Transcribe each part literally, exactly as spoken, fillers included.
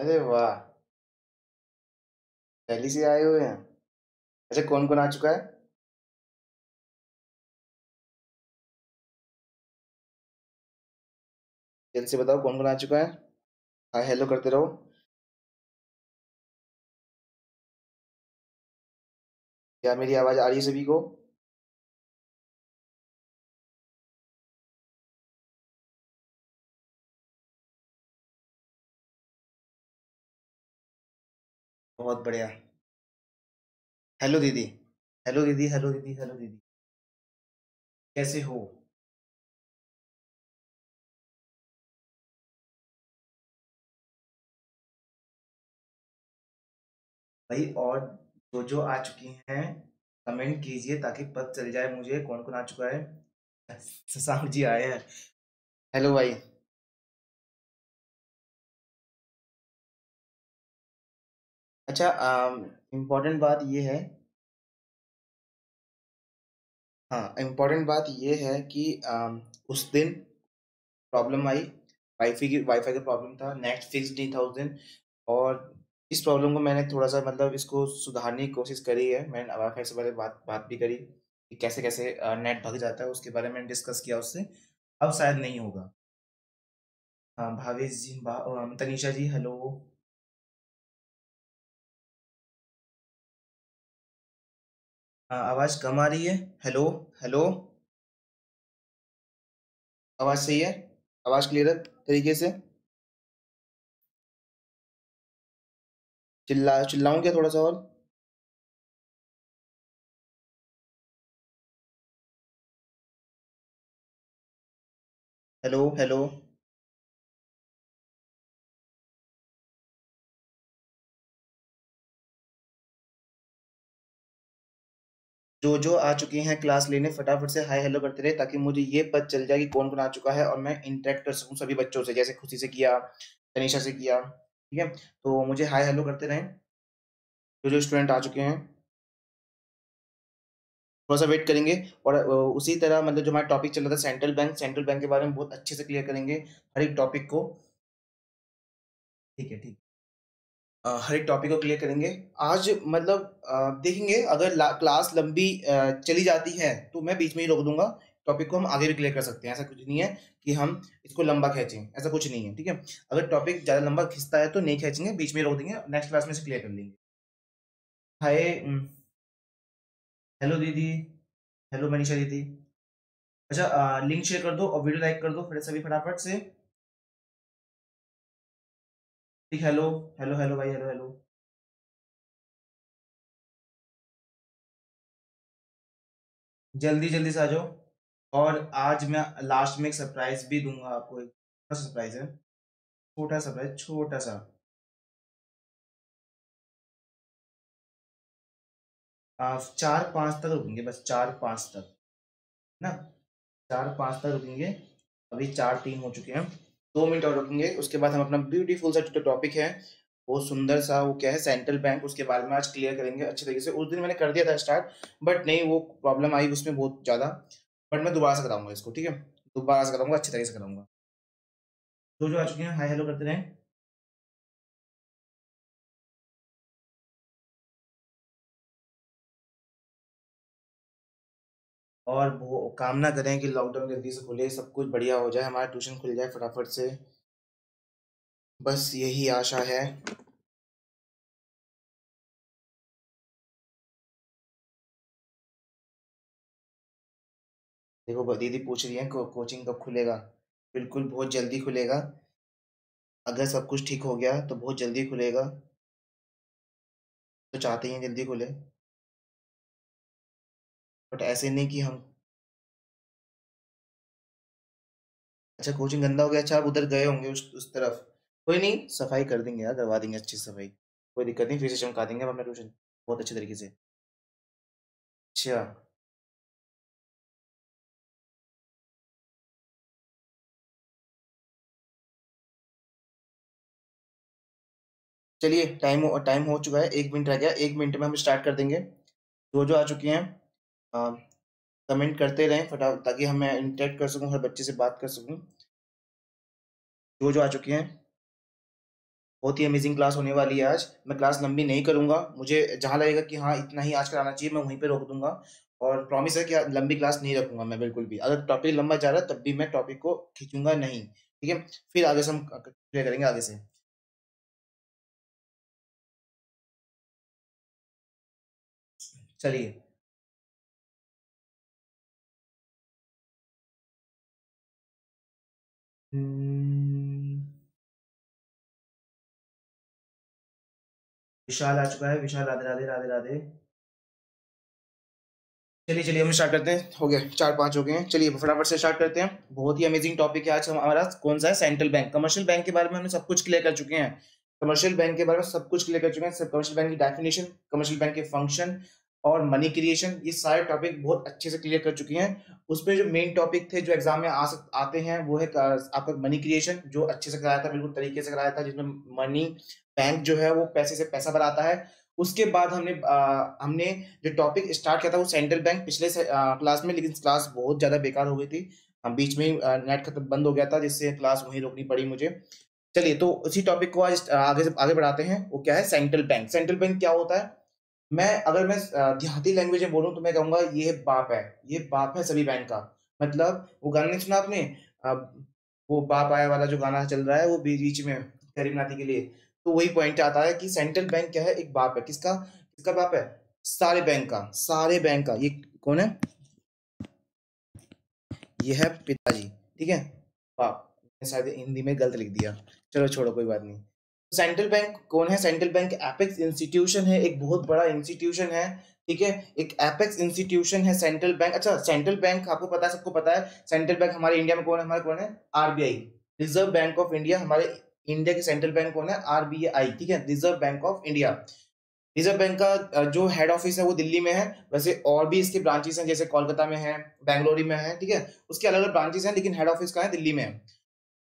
अरे वाह, दिल्ली से आए हुए हैं। अच्छा, कौन कौन आ चुका है? जल्दी से बताओ कौन कौन आ चुका है। हाय हेलो करते रहो। क्या मेरी आवाज आ रही है सभी को? बहुत बढ़िया। हेलो दीदी, हेलो दीदी, हेलो दीदी, हेलो दीदी, कैसे हो? भाई और जो जो आ चुकी हैं कमेंट कीजिए ताकि पता चल जाए मुझे कौन कौन आ चुका है। शशांक जी आए हैं। हेलो भाई, अच्छा इम्पोर्टेंट बात ये है, हाँ इम्पोर्टेंट बात ये है कि आम, उस दिन प्रॉब्लम आई, वाईफाई की वाईफाई का प्रॉब्लम था, नेट फिक्स नहीं था उस दिन। और इस प्रॉब्लम को मैंने थोड़ा सा मतलब इसको सुधारने की कोशिश करी है। मैंने वाईफाई से पहले बात बात भी करी कि कैसे कैसे नेट भग जाता है, उसके बारे में डिस्कस किया उससे। अब शायद नहीं होगा। हाँ भावेश जी, भा, तनीषा जी हेलो। हाँ आवाज़ कम आ रही है। हेलो हेलो, आवाज़ सही है? आवाज़ क्लियर है तरीके से? चिल्ला चिल्लाऊं क्या थोड़ा सा और? हेलो हेलो, जो जो आ चुके हैं क्लास लेने फटाफट से हाय हेलो करते रहे ताकि मुझे ये पता चल जाए कि कौन कौन आ चुका है और मैं इंटरेक्ट कर सकूं सभी बच्चों से, जैसे खुशी से किया, तनिषा से किया। ठीक है, तो मुझे हाय हेलो करते रहें जो जो स्टूडेंट आ चुके हैं। थोड़ा सा वेट करेंगे और उसी तरह मतलब जो हमारा टॉपिक चल रहा था सेंट्रल बैंक, सेंट्रल बैंक के बारे में बहुत अच्छे से क्लियर करेंगे हर एक टॉपिक को। ठीक है, ठीक, हर एक टॉपिक को क्लियर करेंगे आज। मतलब देखेंगे अगर क्लास लंबी चली जाती है तो मैं बीच में ही रोक दूंगा। टॉपिक को हम आगे भी क्लियर कर सकते हैं, ऐसा कुछ नहीं है कि हम इसको लंबा खींचें, ऐसा कुछ नहीं है। ठीक है, अगर टॉपिक ज़्यादा लंबा खींचता है तो नहीं खींचेंगे, बीच में रोक देंगे, नेक्स्ट क्लास में से क्लियर कर लेंगे। हाय हेलो दीदी, हेलो मनीषा दीदी। अच्छा लिंक शेयर कर दो और वीडियो लाइक कर दो फिर सभी फटाफट से। ठीक, हेलो हेलो हेलो भाई, हेलो हेलो। जल्दी जल्दी से आ जाओ। और आज मैं लास्ट में एक सरप्राइज भी दूंगा आपको, एक सरप्राइज है, छोटा सरप्राइज, छोटा सा। आप चार पाँच तक रुकेंगे, बस चार पाँच तक ना, चार पाँच तक रुकेंगे। अभी चार तीन हो चुके हैं, दो मिनट और रखेंगे। उसके बाद हम अपना ब्यूटीफुल सा जो टॉपिक है वो सुंदर सा, वो क्या है सेंट्रल बैंक, उसके बारे में आज क्लियर करेंगे अच्छे तरीके से। उस दिन मैंने कर दिया था स्टार्ट बट नहीं, वो प्रॉब्लम आई उसमें बहुत ज़्यादा, बट मैं दोबारा से कराऊंगा इसको। ठीक है, दोबारा से कराऊंगा, अच्छे तरीके से कराऊंगा। जो जो आ चुके हैं हाय हेलो करते रहें। और वो कामना करें कि लॉकडाउन जल्दी से खुले, सब कुछ बढ़िया हो जाए, हमारा ट्यूशन खुल जाए फटाफट से, बस यही आशा है। देखो दीदी पूछ रही है को, कोचिंग कब खुलेगा। बिल्कुल बहुत जल्दी खुलेगा, अगर सब कुछ ठीक हो गया तो बहुत जल्दी खुलेगा। तो चाहते ही हैं जल्दी खुले, बट ऐसे नहीं कि हम। अच्छा कोचिंग गंदा हो गया, अच्छा आप उधर गए होंगे उस उस तरफ, कोई नहीं सफाई कर देंगे यार, करवा देंगे अच्छी सफाई, कोई दिक्कत नहीं, फिर से चमका देंगे हम अपना ट्यूशन बहुत अच्छे तरीके से। अच्छा चलिए, टाइम हो, टाइम हो चुका है, एक मिनट रह गया, एक मिनट में हम स्टार्ट कर देंगे। जो जो आ चुकी हैं कमेंट करते रहें फटाफट, ताकि हम इंटरेक्ट कर सकूं, हर बच्चे से बात कर सकूं। जो जो आ चुकी हैं, बहुत ही अमेजिंग क्लास होने वाली है आज। मैं क्लास लंबी नहीं करूंगा, मुझे जहाँ लगेगा कि हाँ इतना ही आज कराना चाहिए मैं वहीं पे रोक दूंगा, और प्रॉमिस है कि लंबी क्लास नहीं रखूंगा मैं बिल्कुल भी। अगर टॉपिक लंबा जा रहा है तब भी मैं टॉपिक को खींचूंगा नहीं, ठीक है। फिर आगे से हम क्लियर करेंगे आगे से। चलिए विशाल आ चुका है, विशाल राधे राधे राधे राधे। चलिए चलिए हम स्टार्ट करते हैं, हो गया चार पांच हो गए हैं। चलिए फटाफट से स्टार्ट करते हैं। बहुत ही अमेजिंग टॉपिक है आज हमारा, कौन सा है? Central bank. कमर्शियल बैंक के बारे में हमने सब कुछ क्लियर कर चुके हैं, कमर्शियल बैंक के बारे में सब कुछ क्लियर कर चुके हैं सब। कमर्शियल बैंक की डेफिनेशन, कमर्शियल बैंक के फंक्शन और मनी क्रिएशन, ये सारे टॉपिक बहुत अच्छे से क्लियर कर चुकी हैं। उस पर जो मेन टॉपिक थे जो एग्जाम में आ सक आते हैं वो है आपका मनी क्रिएशन, जो अच्छे से कराया था, बिल्कुल तरीके से कराया था, जिसमें मनी बैंक जो है वो पैसे से पैसा बनाता है। उसके बाद हमने आ, हमने जो टॉपिक स्टार्ट किया था वो सेंट्रल बैंक पिछले आ, क्लास में, लेकिन क्लास बहुत ज़्यादा बेकार हो गई थी, हम बीच में ही नेट खत्म बंद हो गया था, जिससे क्लास वहीं रोकनी पड़ी मुझे। चलिए तो उसी टॉपिक को आज आगे से आगे बढ़ाते हैं। वो क्या है? Central bank. सेंट्रल बैंक क्या होता है? मैं अगर मैं देहाती लैंग्वेज में बोलूँ तो मैं कहूँगा ये बाप है, ये बाप है सभी बैंक का। मतलब वो गाना नहीं सुना आपने, वो बाप आया वाला जो गाना चल रहा है वो बीच में करीम नाती के लिए, तो वही पॉइंट आता है कि सेंट्रल बैंक क्या है? एक बाप है। किसका? किसका बाप है? सारे बैंक का, सारे बैंक का। ये कौन है? ये है पिताजी, ठीक है, बाप। शायद हिंदी में गलत लिख दिया, चलो छोड़ो कोई बात नहीं। सेंट्रल बैंक कौन है? सेंट्रल बैंक एपेक्स इंस्टीट्यूशन है, एक बहुत बड़ा इंस्टीट्यूशन है, ठीक है, एक एपेक्स इंस्टीट्यूशन है सेंट्रल बैंक। अच्छा, सेंट्रल बैंक आपको पता है, सबको पता है सेंट्रल बैंक हमारे इंडिया में कौन है? हमारे कौन है? RBI, reserve bank of India. हमारे इंडिया के सेंट्रल बैंक कौन है? आरबीआई, ठीक है, reserve bank of India. Reserve बैंक का जो हेड ऑफिस है वो दिल्ली में है, वैसे और भी इसके ब्रांचेस हैं, जैसे कोलकाता में है, बेंगलोर में है, ठीक है, उसके अलग अलग ब्रांचेस हैं, लेकिन हेड ऑफिस कहाँ है? दिल्ली में है।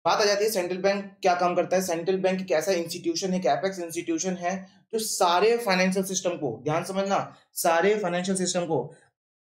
बात आ जाती है सेंट्रल बैंक क्या काम करता है। सेंट्रल बैंक एक ऐसा इंस्टीट्यूशन है, एपेक्स इंस्टीट्यूशन है, जो सारे फाइनेंशियल सिस्टम को, ध्यान समझना, सारे फाइनेंशियल सिस्टम को।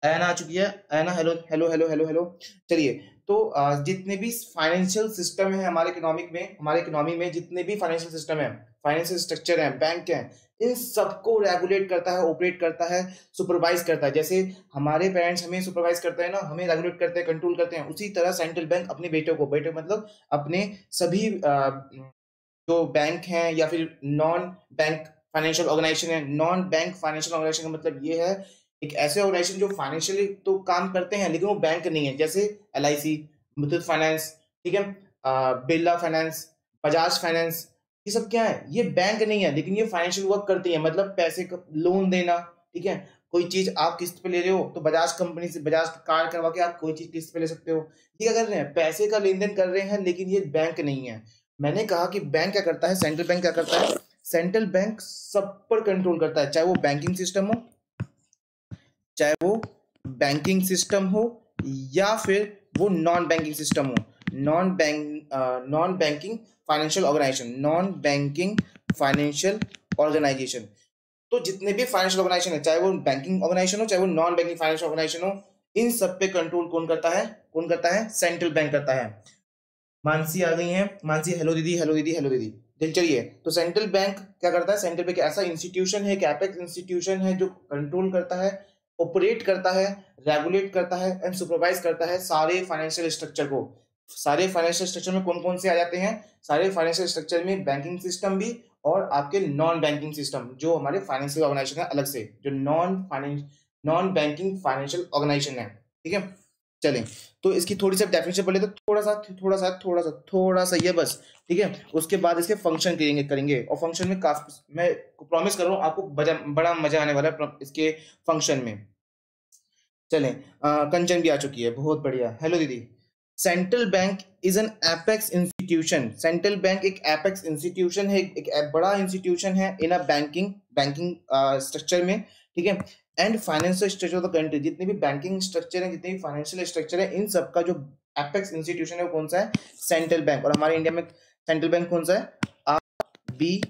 ऐना आ चुकी है, Aina hello hello hello hello hello. चलिए तो जितने भी फाइनेंशियल सिस्टम है हमारे इकोनॉमिक में, हमारे इकोनॉमी में जितने भी फाइनेंशियल सिस्टम है, फाइनेंशियल स्ट्रक्चर है, बैंक है, इन सबको रेगुलेट करता है, ऑपरेट करता है, सुपरवाइज करता है। जैसे हमारे पेरेंट्स हमें सुपरवाइज करते हैं ना, हमें रेगुलेट करते हैं, कंट्रोल करते हैं, उसी तरह सेंट्रल बैंक अपने बेटों को, बेटे मतलब अपने सभी जो बैंक हैं या फिर नॉन बैंक फाइनेंशियल ऑर्गेनाइजेशन है। नॉन बैंक फाइनेंशियल ऑर्गेनाइजेशन का मतलब ये है एक ऐसे ऑर्गेनाइजेशन जो फाइनेंशियली तो काम करते हैं लेकिन वो बैंक नहीं है, जैसे L I C, Muthoot finance, ठीक है, बिरला फाइनेंस, बजाज फाइनेंस, ये सब क्या है? ये बैंक नहीं है लेकिन ये फाइनेंशियल वर्क करती है, मतलब पैसे का लोन देना, ठीक है, कोई चीज आप किस्त पे ले रहे हो तो बजाज कंपनी से बजाज कार्ड करवा के आप कोई चीज किस्त पे ले सकते हो। ये क्या कर रहे हैं? पैसे का लेन देन कर रहे हैं, लेकिन ये बैंक नहीं है। मैंने कहा कि बैंक क्या करता है, सेंट्रल बैंक क्या करता है? सेंट्रल बैंक सब पर कंट्रोल करता है, चाहे वो बैंकिंग सिस्टम हो, चाहे वो बैंकिंग सिस्टम हो या फिर वो नॉन बैंकिंग सिस्टम हो, non bank non banking financial organisation, non banking financial organisation. तो जितने भी फाइनेंशियल ऑर्गेनाइजेशन है, चाहे वो बैंकिंग ऑर्गेनाइजेशन हो, चाहे वो नॉन बैंकिंग फाइनेंशियल ऑर्गेनाइजेशन हो, इन सब पे कंट्रोल कौन करता है? कौन करता है? सेंट्रल बैंक करता है। मानसी आ गई है, मानसी हेलो दीदी हेलो दीदी हेलो दीदी दिल। चलिए तो सेंट्रल बैंक क्या करता है? सेंट्रल बैंक ऐसा इंस्टीट्यूशन है, एपेक्स इंस्टीट्यूशन है, जो कंट्रोल करता है, ऑपरेट करता है, रेगुलेट करता है एंड सुपरवाइज करता है सारे फाइनेंशियल स्ट्रक्चर को। सारे फाइनेंशियल स्ट्रक्चर में कौन कौन से आ जाते हैं? सारे फाइनेंशियल स्ट्रक्चर में बैंकिंग सिस्टम भी और आपके नॉन बैंकिंग सिस्टम, जो हमारे फाइनेंशियल ऑर्गेनाइजेशन है अलग से, जो non finance non banking financial organisation है, ठीक है। चलें तो इसकी थोड़ी सी डेफिनेशन पढ़ लेते हैं, थोड़ा सा थोड़ा सा थोड़ा सा थोड़ा सा ये बस, ठीक है। उसके बाद इसके फंक्शन करेंगे करेंगे और फंक्शन में काफी, मैं प्रॉमिस कर रहा हूँ आपको बड़ा मजा आने वाला है इसके फंक्शन में। चलें, कंचन भी आ चुकी है, बहुत बढ़िया, हेलो दीदी। Central bank is an apex institution, central bank एक एपेक्स इंस्टीट्यूशन है, एक बड़ा इंस्टीट्यूशन है in a banking banking structure में, ठीक है। And financial structure of the country, जितने भी बैंकिंग स्ट्रक्चर है, जितने भी फाइनेंशियल स्ट्रक्चर है, इन सब का जो एपेक्स इंस्टीट्यूशन है वो कौन सा है? Central bank. और हमारे इंडिया में सेंट्रल बैंक कौन सा है? R B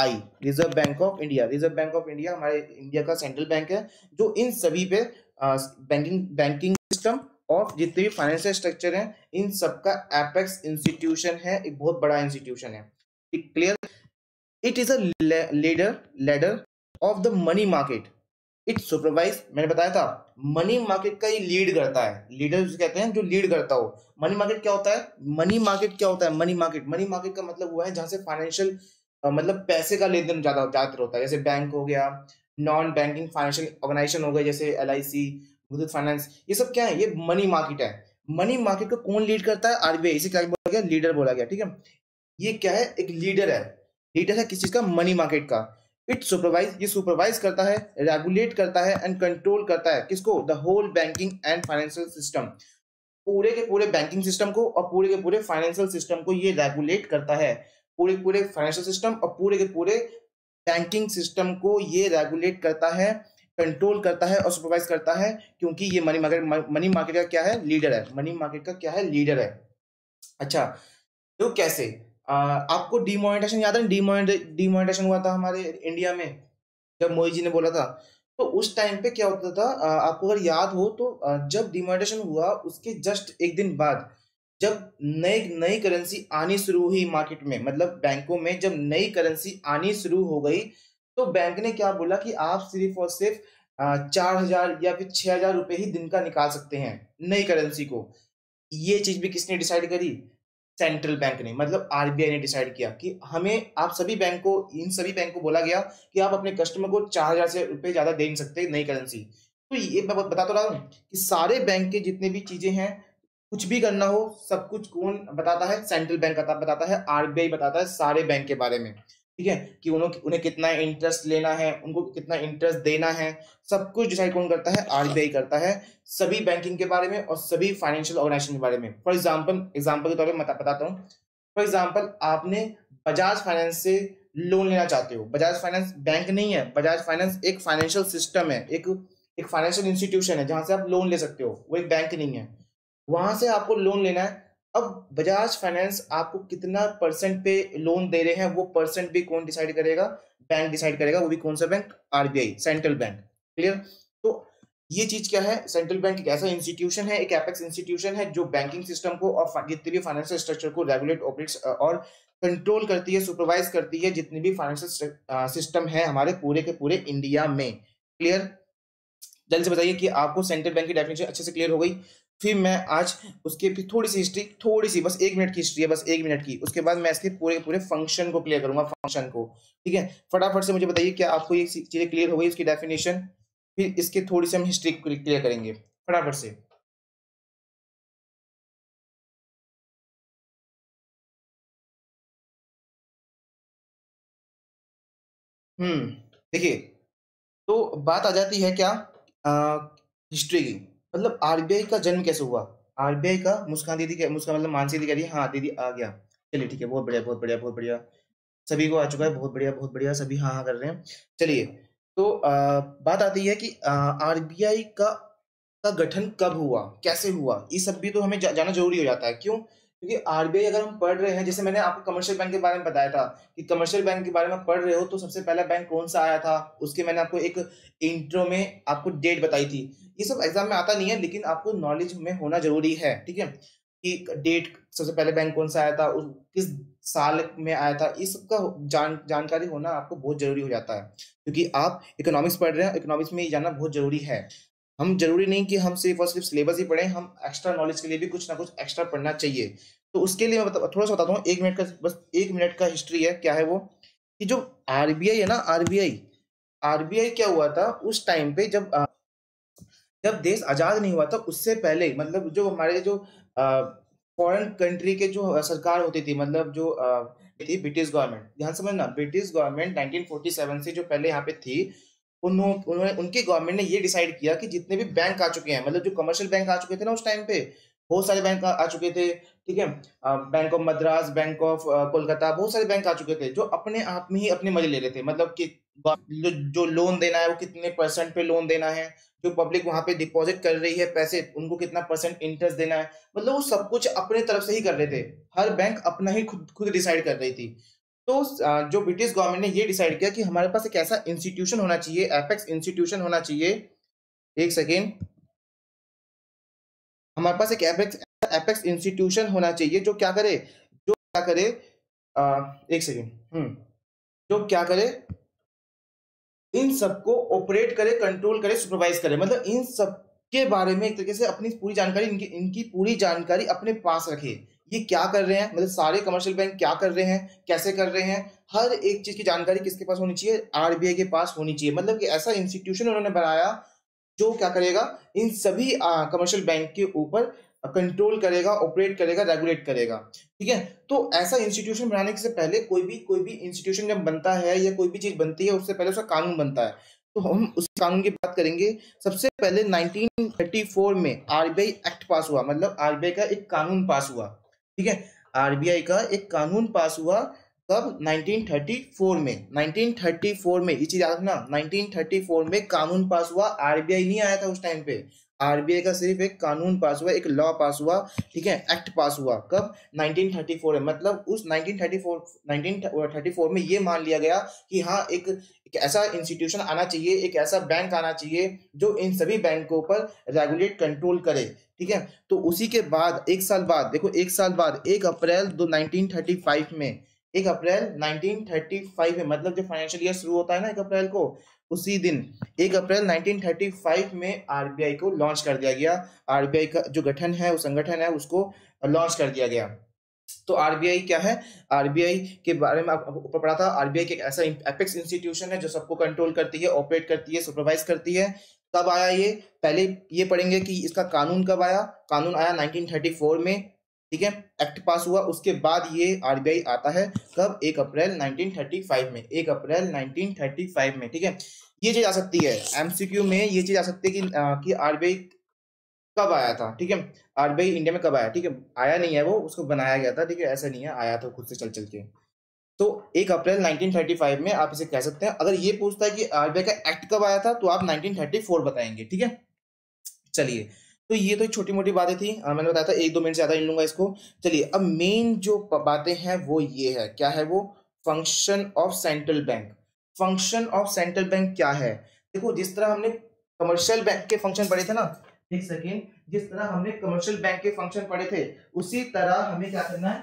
I, reserve bank of India. Reserve bank of India हमारे इंडिया का सेंट्रल बैंक है, जो इन सभी पे बैंकिंग बैंकिंग सिस्टम और जितने भी फाइनेंशियल स्ट्रक्चर हैं इन सबका एपेक्स इंस्टीट्यूशन है, एक बहुत बड़ा इंस्टीट्यूशन है। Clear? It is a leader leader of the money market, it supervise, मैंने बताया था मनी मार्केट का ये लीड करता है, लीडर जिसे कहते हैं जो लीड करता हो। मनी मार्केट क्या होता है? मनी मार्केट क्या होता है? मनी मार्केट मनी मार्केट का मतलब वो है जहाँ से फाइनेंशियल मतलब पैसे का लेन देन ज्यादा ज्यादातर होता है, जैसे बैंक हो गया, नॉन बैंकिंग फाइनेंशियल ऑर्गेनाइजेशन हो गए जैसे L I C, Muthoot finance, ये सब क्या है? ये मनी मार्केट है। मनी मार्केट को कौन लीड करता है? R B I. इसे क्या बोला गया? लीडर बोला गया, ठीक है। ये क्या है? एक लीडर है, लीडर है किस चीज का? मनी मार्केट का। इट सुपरवाइज, ये सुपरवाइज करता है, रेगुलेट करता है एंड कंट्रोल करता है, किसको? The whole banking and financial system, पूरे के पूरे बैंकिंग सिस्टम को और पूरे के पूरे फाइनेंशियल सिस्टम को ये रेगुलेट करता है, पूरे पूरे फाइनेंशियल सिस्टम और पूरे के पूरे बैंकिंग सिस्टम को ये रेगुलेट करता है, कंट्रोल करता है और सुपरवाइज करता है, क्योंकि ये मनी मार्केट मनी मार्केट का क्या है? लीडर है। मनी मार्केट का क्या है? लीडर है। अच्छा, तो कैसे आ, आपको डिमोनेटाइजेशन याद है? डिमोनेटाइजेशन हुआ था हमारे इंडिया में जब मोदी जी ने बोला था, तो उस टाइम पे क्या होता था, आ, आपको अगर याद हो तो आ, जब डिमोनेटाइजेशन हुआ उसके जस्ट एक दिन बाद जब नई नई करेंसी आनी शुरू हुई मार्केट में, मतलब बैंकों में जब नई करेंसी आनी शुरू हो गई तो बैंक ने क्या बोला कि आप सिर्फ और सिर्फ चार हजार या फिर छह हजार रुपये ही दिन का निकाल सकते हैं नई करेंसी को। ये चीज भी किसने डिसाइड करी? सेंट्रल बैंक ने, मतलब आर बी आई ने डिसाइड किया कि हमें, आप सभी बैंक को, इन सभी बैंक को बोला गया कि आप अपने कस्टमर को चार हजार से रुपये ज्यादा दे नहीं सकते नई करेंसी। तो ये मैं बता तो रहा हूँ कि सारे बैंक के जितने भी चीजें हैं, कुछ भी करना हो, सब कुछ कौन बताता है? सेंट्रल बैंक बताता है, आर बी आई बताता है सारे बैंक के बारे में, ठीक है, कि उन्होंने उन्हें कितना इंटरेस्ट लेना है, उनको कितना इंटरेस्ट देना है, सब कुछ डिसाइड कौन करता है? आर बी आई करता है, सभी बैंकिंग के बारे में और सभी फाइनेंशियल ऑर्गेनाइजेशन के बारे में। फॉर एग्जांपल एग्जांपल के तौर पर बताता हूँ, फॉर एग्जांपल आपने बजाज फाइनेंस से लोन लेना चाहते हो, बजाज फाइनेंस बैंक नहीं है, बजाज फाइनेंस एक फाइनेंशियल सिस्टम है, एक एक फाइनेंशियल इंस्टीट्यूशन है जहाँ से आप लोन ले सकते हो, वो एक बैंक नहीं है, वहां से आपको लोन लेना है। अब बजाज फाइनेंस आपको कितना परसेंट पे लोन दे रहे हैं वो परसेंट भी कौन डिसाइड करेगा? बैंक डिसाइड करेगा, वो भी कौन सा bank? R B I, central bank. Clear? तो ये चीज क्या है, सेंट्रल बैंक एक ऐसा इंस्टीट्यूशन है, एक एपेक्स इंस्टीट्यूशन है जो बैंकिंग सिस्टम को और जितने भी फाइनेंशियल स्ट्रक्चर को रेगुलेट, ऑपरेट और कंट्रोल करती है, सुपरवाइज करती है, जितने भी फाइनेंशियल सिस्टम है हमारे पूरे के पूरे इंडिया में। क्लियर? जल्द से बताइए कि आपको सेंट्रल बैंक की डेफिनेशन अच्छे से क्लियर हो गई। फिर मैं आज उसके फिर थोड़ी सी हिस्ट्री, थोड़ी सी बस एक मिनट की हिस्ट्री है, बस एक मिनट की, उसके बाद मैं इसके पूरे पूरे फंक्शन को क्लियर करूंगा, फंक्शन को, ठीक है। फटाफट से मुझे बताइए क्या आपको ये चीजें क्लियर हो गई, इसकी डेफिनेशन, फिर इसके थोड़ी सी हम हिस्ट्री क्लियर करेंगे फटाफट से। हम्म देखिए, तो बात आ जाती है क्या आ, हिस्ट्री की, मतलब आर बी आई का जन्म कैसे हुआ। आर बी आई का मुस्कान दीदी, मुस्कान मतलब मानसी दीदी कह रही है, हाँ दीदी आ गया, चलिए ठीक है, बहुत बढ़िया बहुत बढ़िया बहुत बढ़िया, सभी को आ चुका है, बहुत बढ़िया बहुत बढ़िया, सभी हाँ हाँ कर रहे हैं। चलिए, तो आ, बात आती है कि आर बी आई का का गठन कब हुआ, कैसे हुआ, ये सब भी तो हमें जा, जाना जरूरी हो जाता है। क्यों? क्योंकि आर बी आई अगर हम पढ़ रहे हैं, जैसे मैंने आपको कमर्शियल बैंक के बारे में बताया था कि कमर्शियल बैंक के बारे में पढ़ रहे हो तो सबसे पहला बैंक कौन सा आया था, उसके मैंने आपको एक इंट्रो में आपको डेट बताई थी। ये सब एग्जाम में आता नहीं है लेकिन आपको नॉलेज में होना जरूरी है, ठीक है, कि डेट सबसे पहले बैंक कौन सा आया था, किस साल में आया था, इस सब का जान जानकारी होना आपको बहुत जरूरी हो जाता है, क्योंकि आप इकोनॉमिक्स पढ़ रहे हैं, इकोनॉमिक्स में ये जानना बहुत जरूरी है। हम जरूरी नहीं कि हम सिर्फ और सिर्फ सिलेबस ही पढ़ें, हम एक्स्ट्रा नॉलेज के लिए भी कुछ ना कुछ एक्स्ट्रा पढ़ना चाहिए। तो उसके लिए मैं थोड़ा सा बताता हूँ, एक मिनट का, बस एक मिनट का हिस्ट्री है, क्या है वो कि जो आर बी आई है ना, R B I R B I क्या हुआ था उस टाइम पे, जब जब देश आज़ाद नहीं हुआ था उससे पहले, मतलब जो हमारे जो फॉरेन कंट्री के जो सरकार होती थी, मतलब जो आ, थी ब्रिटिश गवर्नमेंट, ध्यान समझना, British government nineteen forty seven से जो पहले यहाँ पे थी, उन्होंने उनकी गवर्नमेंट ने ये डिसाइड किया कि जितने भी बैंक आ चुके हैं, मतलब जो कमर्शियल बैंक आ चुके थे ना उस टाइम पे, बहुत सारे बैंक आ चुके थे, ठीक है, bank of Madras, bank of Kolkata, बहुत सारे बैंक आ चुके थे जो अपने आप में ही अपने मजे ले रहे थे। मतलब कि जो लोन देना है वो कितने परसेंट पे लोन देना है, जो पब्लिक वहां पे डिपॉजिट कर रही है पैसे उनको कितना परसेंट इंटरेस्ट देना है, मतलब वो सब कुछ अपने तरफ से ही कर रहे थे। हर बैंक अपना ही खुद खुद डिसाइड कर रही थी। तो जो ब्रिटिश गवर्नमेंट ने ये डिसाइड किया कि हमारे पास एक ऐसा इंस्टीट्यूशन होना चाहिए, एपेक्स इंस्टीट्यूशन होना चाहिए, एक सेकेंड, हमारे पास एक एपेक्स एपेक्स इंस्टीट्यूशन होना चाहिए जो क्या करे जो क्या करे आ, एक सेकेंड हम्म जो क्या करे इन सबको ऑपरेट करे, कंट्रोल करे, सुपरवाइज करे। मतलब इन सब के बारे में एक तरीके से अपनी पूरी जानकारी इनकी इनकी पूरी जानकारी अपने पास रखे। ये क्या कर रहे हैं, मतलब सारे कमर्शियल बैंक क्या कर रहे हैं, कैसे कर रहे हैं, हर एक चीज की जानकारी किसके पास होनी चाहिए, आरबीआई के पास होनी चाहिए। मतलब कि ऐसा इंस्टीट्यूशन उन्होंने बनाया जो क्या करेगा, इन सभी कमर्शियल बैंक के ऊपर कंट्रोल करेगा, ऑपरेट करेगा, रेगुलेट करेगा, ठीक है। तो ऐसा इंस्टीट्यूशन बनाने से पहले कोई भी कोई भी इंस्टीट्यूशन जब बनता है या कोई भी चीज बनती है उससे पहले उसका कानून बनता है। तो हम उस कानून की बात करेंगे। सबसे पहले नाइनटीन थर्टी फोर में आरबीआई एक्ट पास हुआ, मतलब आरबीआई का एक कानून पास हुआ, ठीक है, आरबीआई का एक कानून पास हुआ कब, नाइनटीन थर्टी फोर में। नाइनटीन थर्टी फोर में ये चीज याद रखना, नाइनटीन थर्टी फोर में कानून पास हुआ, आरबीआई नहीं आया था उस टाइम पे। आरबीआई का सिर्फ एक कानून पास हुआ, एक लॉ पास हुआ, ठीक है, एक्ट पास हुआ कब, नाइनटीन थर्टी फोर है। मतलब उस nineteen thirty four nineteen thirty four में ये मान लिया गया कि हाँ एक, एक ऐसा इंस्टीट्यूशन आना चाहिए, एक ऐसा बैंक आना चाहिए जो इन सभी बैंकों पर रेगुलेट कंट्रोल करे, ठीक है। तो उसी के बाद एक साल बाद देखो, एक साल बाद एक अप्रैल दो नाइनटीन थर्टी फाइव में एक अप्रैल नाइनटीन थर्टी फाइव में, मतलब जो फाइनेंशियल ईयर शुरू होता है ना एक अप्रैल को, उसी दिन एक अप्रैल नाइनटीन थर्टी फाइव में आरबीआई को लॉन्च कर दिया गया। आरबीआई का जो गठन है, वो संगठन है, उसको लॉन्च कर दिया गया। तो आरबीआई क्या है, आरबीआई के बारे में आपको ऊपर पढ़ा था। आरबीआई एक ऐसा एपेक्स इंस्टीट्यूशन है जो सबको कंट्रोल करती है, ऑपरेट करती है, सुपरवाइज करती है। कब आया ये, पहले ये पढ़ेंगे कि इसका कानून कब आया। कानून आया नाइनटीन थर्टी फोर में, ठीक है, एक्ट पास हुआ। उसके बाद ये आरबीआई आता है कब, एक अप्रैल नाइनटीन थर्टी फाइव में, एक अप्रैल नाइनटीन थर्टी फाइव में, ठीक है। ये चीज आ सकती है एमसीक्यू में, ये चीज आ सकती है कि कि आरबीआई कब आया था, ठीक है, आरबीआई इंडिया में कब आया, ठीक है, आया नहीं है वो, उसको बनाया गया था, ठीक है, ऐसा नहीं है आया था खुद से चल चल के। तो एक अप्रैल नाइनटीन थर्टी फाइव में आप इसे कह सकते हैं। अगर ये पूछता है कि आरबीआई का एक्ट कब आया था तो आप नाइनटीन थर्टी फोर बताएंगे, ठीक है। चलिए, तो ये तो छोटी मोटी बातें थी, मैंने बताया था एक दो मिनट ज्यादा नहीं लूंगा इसको। चलिए, अब मेन जो बातें हैं वो ये है, क्या है वो, function of central bank. Function of central bank क्या है, देखो जिस तरह हमने कमर्शियल बैंक के फंक्शन पढ़े थे ना, एक सेकेंड, जिस तरह हमने कमर्शियल बैंक के फंक्शन पढ़े थे उसी तरह हमें क्या करना है,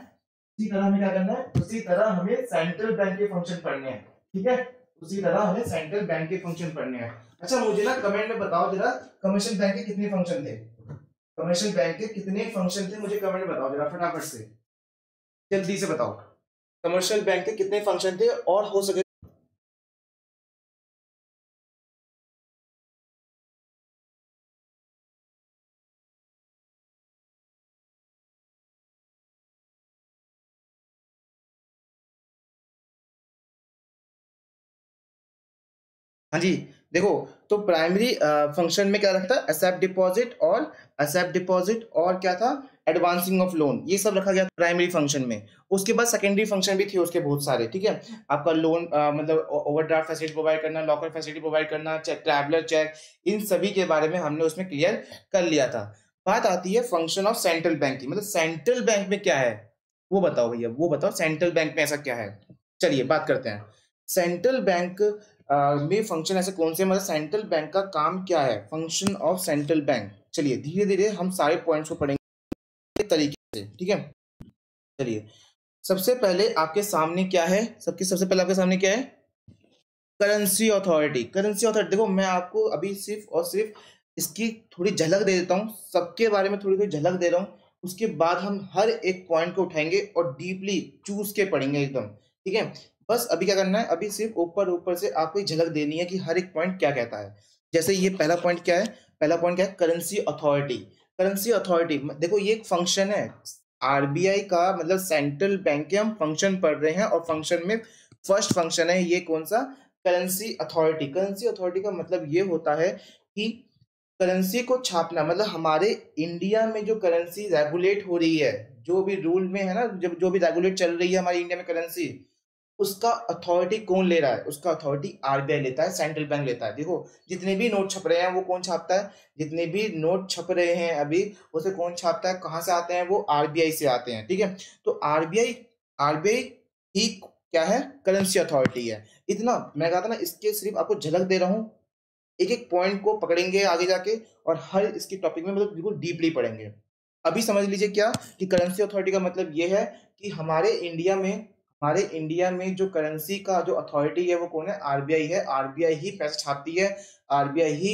उसी तरह हमें क्या करना है, उसी तरह हमें सेंट्रल बैंक के फंक्शन पढ़ने हैं, ठीक है, उसी तरह हमें सेंट्रल बैंक के फंक्शन पढ़ने हैं। अच्छा, मुझे ना कमेंट में बताओ जरा कमर्शियल बैंक के कितने फंक्शन थे, कमर्शियल बैंक के कितने फंक्शन थे, मुझे कमेंट में बताओ जरा फटाफट से, जल्दी से बताओ कमर्शियल बैंक के कितने फंक्शन थे। और हो सके हाँ जी, देखो तो प्राइमरी फंक्शन में क्या रखता है, एक्सेप्ट डिपॉजिट और एक्सेप्ट डिपॉजिट और क्या था, एडवांसिंग ऑफ लोन, ये सब रखा गया प्राइमरी फंक्शन में। उसके बाद सेकेंडरी फंक्शन भी थे उसके बहुत सारे, ठीक है, आपका लोन आ, मतलब ओवरड्राफ्ट फैसिलिटी प्रोवाइड करना, लॉकर फैसिलिटी प्रोवाइड करना, चेक, ट्रैवलर चेक, इन सभी के बारे में हमने उसमें क्लियर कर लिया था। बात आती है फंक्शन ऑफ सेंट्रल बैंक की, मतलब सेंट्रल बैंक में क्या है वो बताओ भैया, वो बताओ सेंट्रल बैंक में ऐसा क्या है। चलिए बात करते हैं सेंट्रल बैंक में फंक्शन ऐसे कौन से, मतलब सेंट्रल बैंक का काम क्या है, फंक्शन ऑफ सेंट्रल बैंक। चलिए धीरे धीरे हम सारे पॉइंट्स को पढ़ेंगे तरीके से, ठीक है। चलिए, सबसे पहले आपके सामने क्या है, सबके सबसे पहले आपके सामने क्या है, करेंसी अथॉरिटी। करेंसी अथॉरिटी, देखो मैं आपको अभी सिर्फ और सिर्फ इसकी थोड़ी झलक दे देता हूँ, सबके बारे में थोड़ी थोड़ी झलक दे रहा हूँ, उसके बाद हम हर एक पॉइंट को उठाएंगे और डीपली चूज के पढ़ेंगे एकदम, ठीक है। बस अभी क्या करना है, अभी सिर्फ ऊपर ऊपर से आपको झलक देनी है कि हर एक पॉइंट क्या कहता है। जैसे ये पहला पॉइंट क्या है, पहला पॉइंट क्या है, करेंसी अथॉरिटी। करेंसी अथॉरिटी, देखो ये एक फंक्शन है आरबीआई का, मतलब सेंट्रल बैंक के हम फंक्शन पढ़ रहे हैं और फंक्शन में फर्स्ट फंक्शन है ये, कौन सा, करेंसी अथॉरिटी। करेंसी अथॉरिटी का मतलब ये होता है कि करेंसी को छापना, मतलब हमारे इंडिया में जो करेंसी रेगुलेट हो रही है, जो भी रूल में है ना, जब जो भी रेगुलेट चल रही है हमारी इंडिया में करेंसी, उसका अथॉरिटी कौन ले रहा है? उसका अथॉरिटी आरबीआई लेता है, सेंट्रल बैंक लेता है। देखो जितने भी नोट छप रहे हैं वो कौन छापता है? जितने भी नोट छप रहे हैं अभी उसे कौन छापता है? कहाँ से आते हैं? वो आरबीआई से आते हैं। ठीक है, तो आरबीआई आरबीआई ही क्या है? करेंसी अथॉरिटी है। इतना मैं कहा था ना, इसके सिर्फ आपको झलक दे रहा हूँ, एक एक पॉइंट को पकड़ेंगे आगे जाके और हर इसके टॉपिक में मतलब बिल्कुल डीपली पढ़ेंगे। अभी समझ लीजिए क्या कि करेंसी अथॉरिटी का मतलब ये है कि हमारे इंडिया में हमारे इंडिया में जो करेंसी का जो अथॉरिटी है वो कौन है? आरबीआई है। आरबीआई ही पैसा छापती है, आरबीआई ही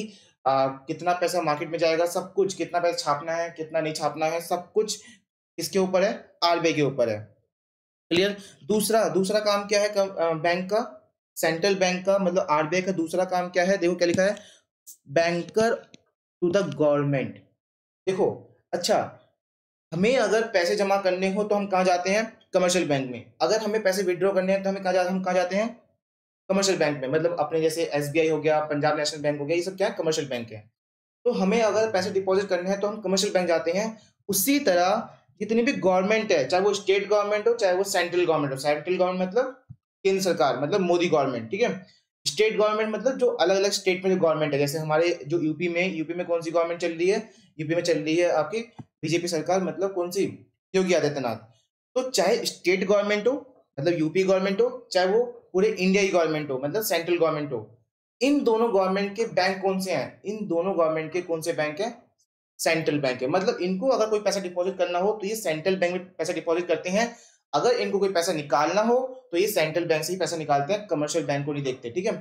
आ, कितना पैसा मार्केट में जाएगा, सब कुछ, कितना पैसा छापना है, कितना नहीं छापना है, सब कुछ इसके ऊपर है, आरबीआई के ऊपर है। क्लियर। दूसरा दूसरा काम क्या है बैंक का? सेंट्रल बैंक का मतलब आरबीआई का दूसरा काम क्या है? देखो क्या लिखा है, बैंकर टू द गवर्नमेंट। देखो अच्छा, हमें अगर पैसे जमा करने हो तो हम कहाँ जाते हैं? कमर्शियल बैंक में। अगर हमें पैसे विड्रॉ करने हैं तो हमें कहाँ जाते हम कहाँ जाते हैं? कमर्शियल बैंक में। मतलब अपने जैसे एसबीआई हो गया, पंजाब नेशनल बैंक हो गया, ये सब क्या है? कमर्शियल बैंक है। तो हमें अगर पैसे डिपॉजिट करने हैं तो हम कमर्शियल बैंक जाते हैं। उसी तरह जितनी भी गवर्नमेंट है, चाहे वो स्टेट गवर्नमेंट हो, चाहे वो सेंट्रल गवर्नमेंट हो, सेंट्रल गवर्नमेंट मतलब केंद्र सरकार, मतलब मोदी गवर्नमेंट, ठीक है, स्टेट गवर्नमेंट मतलब जो अलग अलग स्टेट में जो गवर्नमेंट है, जैसे हमारे जो यूपी में यूपी में कौन सी गवर्नमेंट चल रही है? यूपी में चल रही है आपकी बीजेपी सरकार, मतलब कौन सी? योगी आदित्यनाथ। तो चाहे स्टेट गवर्नमेंट हो मतलब यूपी गवर्नमेंट हो, चाहे वो पूरे इंडिया की गवर्नमेंट हो मतलब सेंट्रल गवर्नमेंट हो, इन दोनों गवर्नमेंट के बैंक कौन से हैं? इन दोनों गवर्नमेंट के कौन से बैंक है? सेंट्रल बैंक है। मतलब इनको अगर कोई पैसा डिपॉजिट करना हो तो ये सेंट्रल बैंक में पैसा डिपॉजिट करते हैं, अगर इनको कोई पैसा निकालना हो तो ये सेंट्रल बैंक से ही पैसा निकालते हैं, कमर्शियल बैंक को नहीं देखते। ठीक है,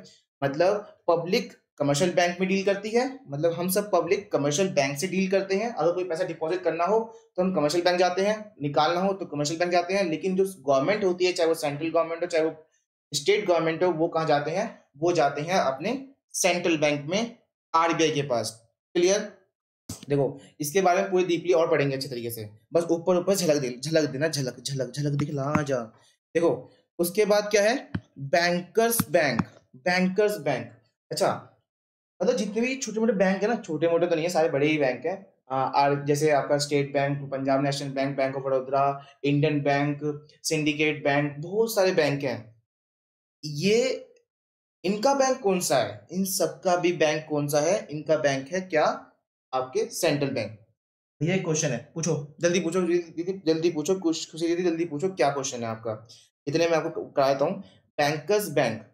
मतलब पब्लिक कमर्शियल बैंक में डील करती है, मतलब हम सब पब्लिक कमर्शियल बैंक से डील करते हैं। अगर कोई पैसा डिपॉजिट करना हो तो हम कमर्शियल बैंक जाते हैं, निकालना हो तो कमर्शियल बैंक जाते हैं, लेकिन जो गवर्नमेंट होती है, चाहे वो सेंट्रल गवर्नमेंट हो चाहे वो स्टेट गवर्नमेंट हो, वो कहाँ जाते हैं? वो जाते हैं अपने सेंट्रल बैंक में, आरबीआई के पास। क्लियर। देखो इसके बारे में पूरी डीपली और पढ़ेंगे अच्छे तरीके से, बस ऊपर ऊपर झलक दे झलक देना झलक झलक झलक दिखला जा। देखो उसके बाद क्या है? Bankers bank. बैंकर्स बैंक अच्छा, मतलब जितने भी छोटे मोटे बैंक है ना, छोटे मोटे तो नहीं है, सारे बड़े ही बैंक है, आर जैसे आपका state bank, Punjab national bank, bank of Baroda, Indian bank, syndicate bank, बहुत सारे बैंक हैं। ये इनका बैंक कौन सा है? इन सबका भी बैंक कौन सा है? इनका बैंक है क्या? आपके सेंट्रल बैंक। ये क्वेश्चन है, पूछो जल्दी, पूछो दीदी जल्दी, पूछो कुछ खुशी दीदी जल्दी पूछो, क्या क्वेश्चन है आपका? इतने मैं आपको कराता हूँ। बैंकर्स बैंक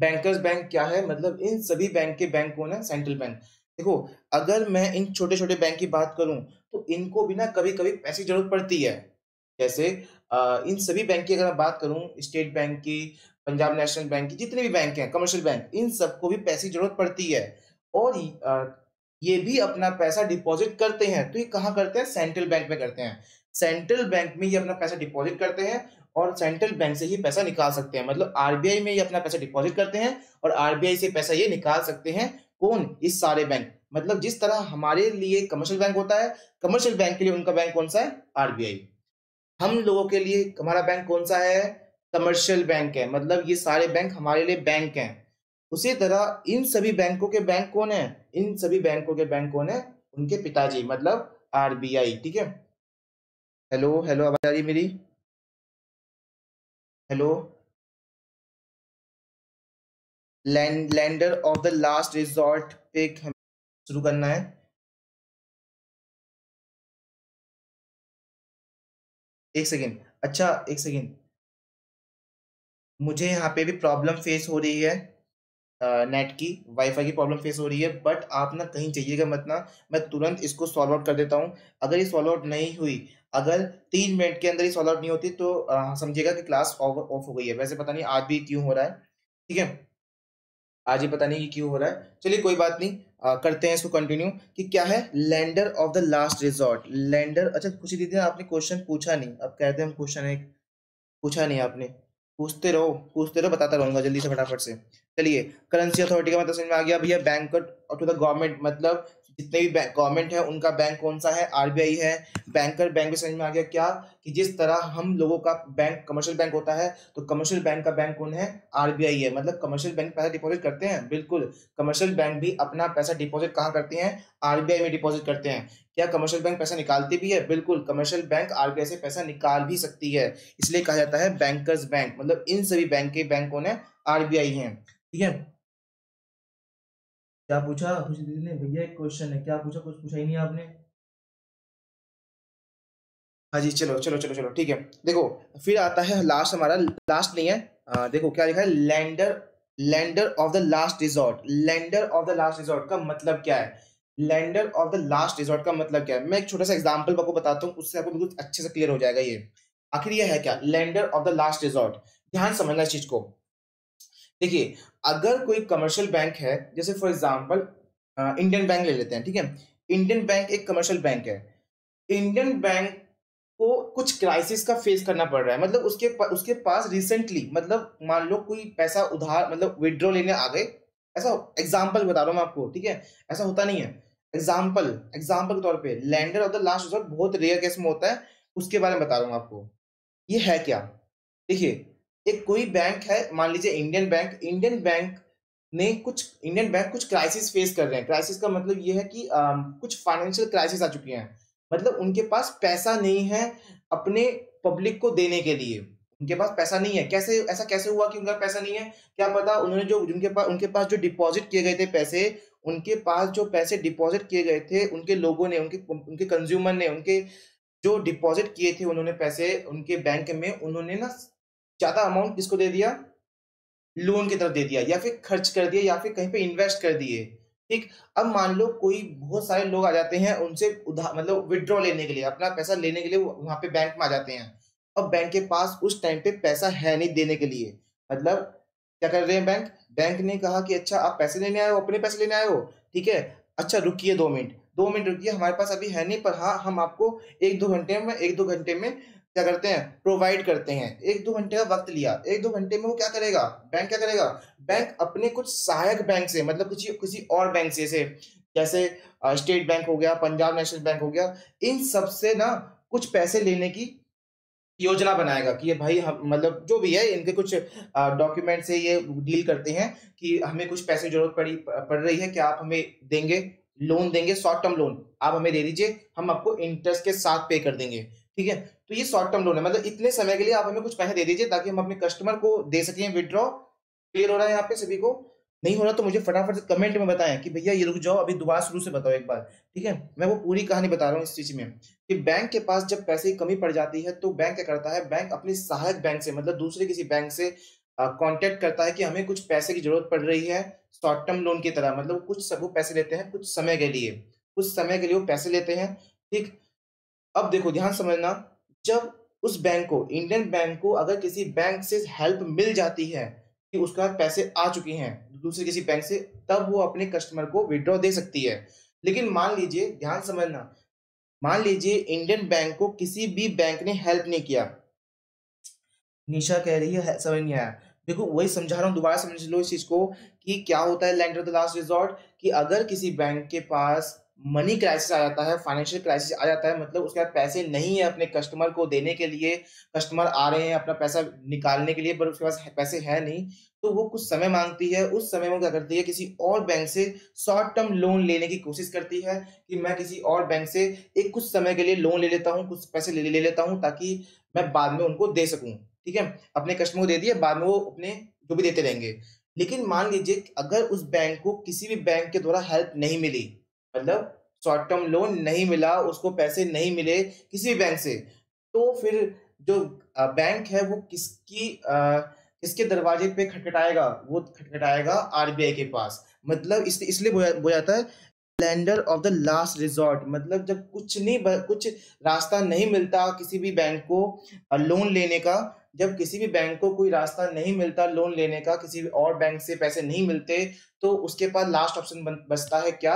बैंकर्स बैंक क्या है? मतलब इन सभी बैंक के बैंक कौन है? Central bank. देखो अगर मैं इन छोटे छोटे बैंक की बात करूं तो इनको भी ना कभी कभी पैसे की जरूरत पड़ती है। जैसे आ, इन सभी बैंक की अगर मैं बात करूं, स्टेट बैंक की, पंजाब नेशनल बैंक की, जितने भी बैंक हैं कमर्शियल बैंक, इन सबको भी पैसे की जरूरत पड़ती है और आ, ये भी अपना पैसा डिपॉजिट करते हैं। तो ये कहाँ करते हैं? सेंट्रल बैंक में करते हैं। सेंट्रल बैंक में ये अपना पैसा डिपॉजिट करते हैं और सेंट्रल बैंक से ही पैसा निकाल सकते हैं। मतलब आरबीआई में ये अपना पैसा डिपॉजिट करते हैं और आरबीआई से पैसा ये निकाल सकते हैं। कौन? इस सारे बैंक। मतलब जिस तरह हमारे लिए कमर्शियल बैंक होता है, कमर्शियल बैंक के लिए उनका बैंक कौन सा है? आरबीआई। हम लोगों के लिए हमारा बैंक कौन सा है? कमर्शियल बैंक है। मतलब ये सारे बैंक हमारे लिए बैंक हैं। उसी तरह इन सभी बैंकों के बैंक कौन है? इन सभी बैंकों के बैंक कौन है? उनके पिताजी मतलब आरबीआई। ठीक है। हेलो हेलो आवाज आ रही मेरी? Hello. Land lender of the last resort पे शुरू करना है। एक सेकेंड, अच्छा एक सेकेंड, मुझे यहाँ पे भी प्रॉब्लम फेस हो रही है, नेट uh, की वाईफाई की प्रॉब्लम फेस हो रही है, बट आप ना कहीं जाइएगा मत ना, मैं तुरंत इसको सॉल्व आउट कर देता हूँ। अगर ये सॉल्व आउट नहीं हुई, अगर तीन मिनट के अंदर ये सॉल्व आउट नहीं होती तो uh, समझिएगा कि क्लास ऑफ हो गई है। वैसे पता नहीं आज भी क्यों हो रहा है, ठीक है, आज ही पता नहीं क्यों हो रहा है। चलिए कोई बात नहीं, uh, करते हैं इसको कंटिन्यू कि क्या है lender of the last resort. Lender, अच्छा खुशी दीदी आपने क्वेश्चन पूछा नहीं, अब कहते हैं हम क्वेश्चन एक पूछा नहीं आपने, पूछते रहो पूछते रहो, बताता रहूंगा जल्दी से फटाफट से। चलिए करेंसी अथॉरिटी का मतलब समझ में आ गया भैया। बैंकर टू द गवर्नमेंट मतलब जितने भी गवर्नमेंट है उनका बैंक कौन सा है, आरबीआई है। बैंकर बैंक में समझ में आ गया क्या कि जिस तरह हम लोगों का बैंक कमर्शियल बैंक होता है तो कमर्शियल बैंक का बैंक कौन है, आरबीआई है। मतलब कमर्शियल बैंक पैसा डिपॉजिट करते हैं, बिल्कुल कमर्शियल बैंक भी अपना पैसा डिपॉजिट कहाँ करते हैं, आरबीआई में डिपॉजिट करते हैं। क्या कमर्शियल बैंक पैसा निकालती भी है, बिल्कुल कमर्शियल बैंक आरबीआई से पैसा निकाल भी सकती है, इसलिए कहा जाता है बैंकर्स बैंक। मतलब इन सभी बैंक के बैंक कौन है, आरबीआई है। ठीक है, क्या पूछा खुशी दीदी ने, भैया एक क्वेश्चन है, क्या पूछा, कुछ पूछा ही नहीं आपने। हाँ जी, चलो चलो चलो चलो ठीक है। देखो फिर आता है लास्ट, हमारा लास्ट नहीं है, आ, देखो क्या लिखा है, lender lender of the last resort. Lender of the last resort का मतलब क्या है, lender of the last resort का मतलब क्या है, मैं एक छोटा सा एग्जाम्पल आपको बताता हूँ, उससे आपको बिल्कुल अच्छे से क्लियर हो जाएगा। ये आखिर ये है क्या, lender of the last resort. ध्यान समझना इस चीज को। देखिए अगर कोई कमर्शियल बैंक है, जैसे फॉर एग्जांपल इंडियन बैंक ले लेते हैं, ठीक है, इंडियन बैंक एक कमर्शियल बैंक है। इंडियन बैंक को कुछ क्राइसिस का फेस करना पड़ रहा है, मतलब उसके उसके पास रिसेंटली, मतलब मान लो कोई पैसा उधार, मतलब विड्रॉ लेने आ गए, ऐसा एग्जांपल बता रहा हूँ मैं आपको, ठीक है, ऐसा होता नहीं है, एग्जाम्पल एग्जाम्पल के तौर पर। Lender of the last resort बहुत रेयर केस में होता है, उसके बारे में बता रहा हूँ आपको। ये है क्या, देखिए एक कोई बैंक है, मान लीजिए इंडियन बैंक, इंडियन बैंक ने कुछ इंडियन बैंक कुछ क्राइसिस फेस कर रहे हैं। क्राइसिस का मतलब ये है कि आ, कुछ फाइनेंशियल क्राइसिस आ चुकी हैं, मतलब उनके पास पैसा नहीं है अपने पब्लिक को देने के लिए, उनके पास पैसा नहीं है। कैसे, ऐसा कैसे हुआ कि उनका पैसा नहीं है, क्या पता उन्होंने जो उनके पास उनके पास जो डिपॉजिट किए गए थे पैसे, उनके पास जो पैसे डिपॉजिट किए गए थे उनके लोगों ने, उनके उनके कंज्यूमर ने, उनके जो डिपॉजिट किए थे उन्होंने पैसे उनके बैंक में, उन्होंने ना ज्यादा अमाउंट किसको दे दिया, लोन की तरफ दे दिया, या फिर खर्च कर दिया, या फिर कहीं पे इन्वेस्ट कर दिए। ठीक, अब मान लो कोई बहुत सारे लोग आ जाते हैं उनसे उधार, मतलब विड्रॉ लेने के लिए, अपना पैसा लेने के लिए वहां पे बैंक में आ जाते हैं। अब बैंक के पास उस टाइम पे पैसा है नहीं देने के लिए, मतलब क्या कर रहे हैं बैंक, बैंक ने कहा कि अच्छा आप पैसे लेने आए हो, अपने पैसे लेने आए हो, ठीक है, अच्छा रुकिए दो मिनट दो मिनट रुकिए, हमारे पास अभी है नहीं, पर हाँ हम आपको एक दो घंटे में एक दो घंटे में क्या करते हैं, प्रोवाइड करते हैं। एक दो घंटे का वक्त लिया, एक दो घंटे में वो क्या करेगा, बैंक क्या करेगा, बैंक अपने कुछ सहायक बैंक से, मतलब कुछ किसी और बैंक से, से जैसे स्टेट बैंक हो गया, पंजाब नेशनल बैंक हो गया, इन सब से ना कुछ पैसे लेने की योजना बनाएगा कि ये भाई हम, मतलब जो भी है इनके कुछ डॉक्यूमेंट से ये डील करते हैं कि हमें कुछ पैसे जरूरत पड़ी पड़ रही है, क्या आप हमें देंगे, लोन देंगे, शॉर्ट टर्म लोन आप हमें दे दीजिए, हम आपको इंटरेस्ट के साथ पे कर देंगे। ठीक है, तो ये शॉर्ट टर्म लोन है, मतलब इतने समय के लिए आप हमें कुछ पैसे दे दीजिए ताकि हम अपने कस्टमर को दे सकें विड्रॉ। क्लियर हो रहा है यहाँ पे सभी को, नहीं हो रहा तो मुझे फटाफट से कमेंट में बताएं कि भैया ये रुक जाओ, अभी दोबारा शुरू से बताओ एक बार। ठीक है, मैं वो पूरी कहानी बता रहा हूँ इस चीज में कि बैंक के पास जब पैसे की कमी पड़ जाती है तो बैंक क्या करता है, बैंक अपने सहायक बैंक से, मतलब दूसरे किसी बैंक से कॉन्टेक्ट करता है कि हमें कुछ पैसे की जरूरत पड़ रही है शॉर्ट टर्म लोन की तरह, मतलब कुछ सब वो पैसे लेते हैं कुछ समय के लिए, कुछ समय के लिए वो पैसे लेते हैं। ठीक, अब देखो ध्यान समझना, जब उस बैंक को, इंडियन बैंक को अगर किसी बैंक से हेल्प मिल जाती है कि उसका पैसे आ चुके हैं दूसरे किसी बैंक से, तब वो अपने कस्टमर को विड्रॉ दे सकती है। लेकिन मान लीजिए, ध्यान समझना, मान लीजिए इंडियन बैंक को किसी भी बैंक ने हेल्प नहीं किया। निशा कह रही है समझ नहीं आया, देखो वही समझा रहा हूँ, दोबारा समझ लो इस चीज को कि क्या होता है lender of the last resort, कि अगर किसी बैंक के पास मनी क्राइसिस आ जाता है, फाइनेंशियल क्राइसिस आ जाता है, मतलब उसके पास पैसे नहीं है अपने कस्टमर को देने के लिए, कस्टमर आ रहे हैं अपना पैसा निकालने के लिए पर उसके पास पैसे है नहीं, तो वो कुछ समय मांगती है। उस समय वो क्या करती है, किसी और बैंक से शॉर्ट टर्म लोन लेने की कोशिश करती है कि मैं किसी और बैंक से एक कुछ समय के लिए लोन ले लेता हूँ, कुछ पैसे ले, ले लेता हूँ ताकि मैं बाद में उनको दे सकूँ। ठीक है, अपने कस्टमर को दे दिए, बाद में वो अपने जो भी देते रहेंगे। लेकिन मान लीजिए अगर उस बैंक को किसी भी बैंक के द्वारा हेल्प नहीं मिली, मतलब शॉर्ट टर्म लोन नहीं मिला, उसको पैसे नहीं मिले किसी भी बैंक से, तो फिर जो बैंक है वो किसकी आ, किसके दरवाजे पे खटखटाएगा, वो खटखटाएगा आरबीआई के पास। मतलब इस, इसलिए बोला जाता है lender of the last resort, मतलब जब कुछ नहीं कुछ रास्ता नहीं मिलता किसी भी बैंक को लोन लेने का, जब किसी भी बैंक को कोई रास्ता नहीं मिलता लोन लेने का, किसी भी और बैंक से पैसे नहीं मिलते, तो उसके पास लास्ट ऑप्शन बचता है क्या,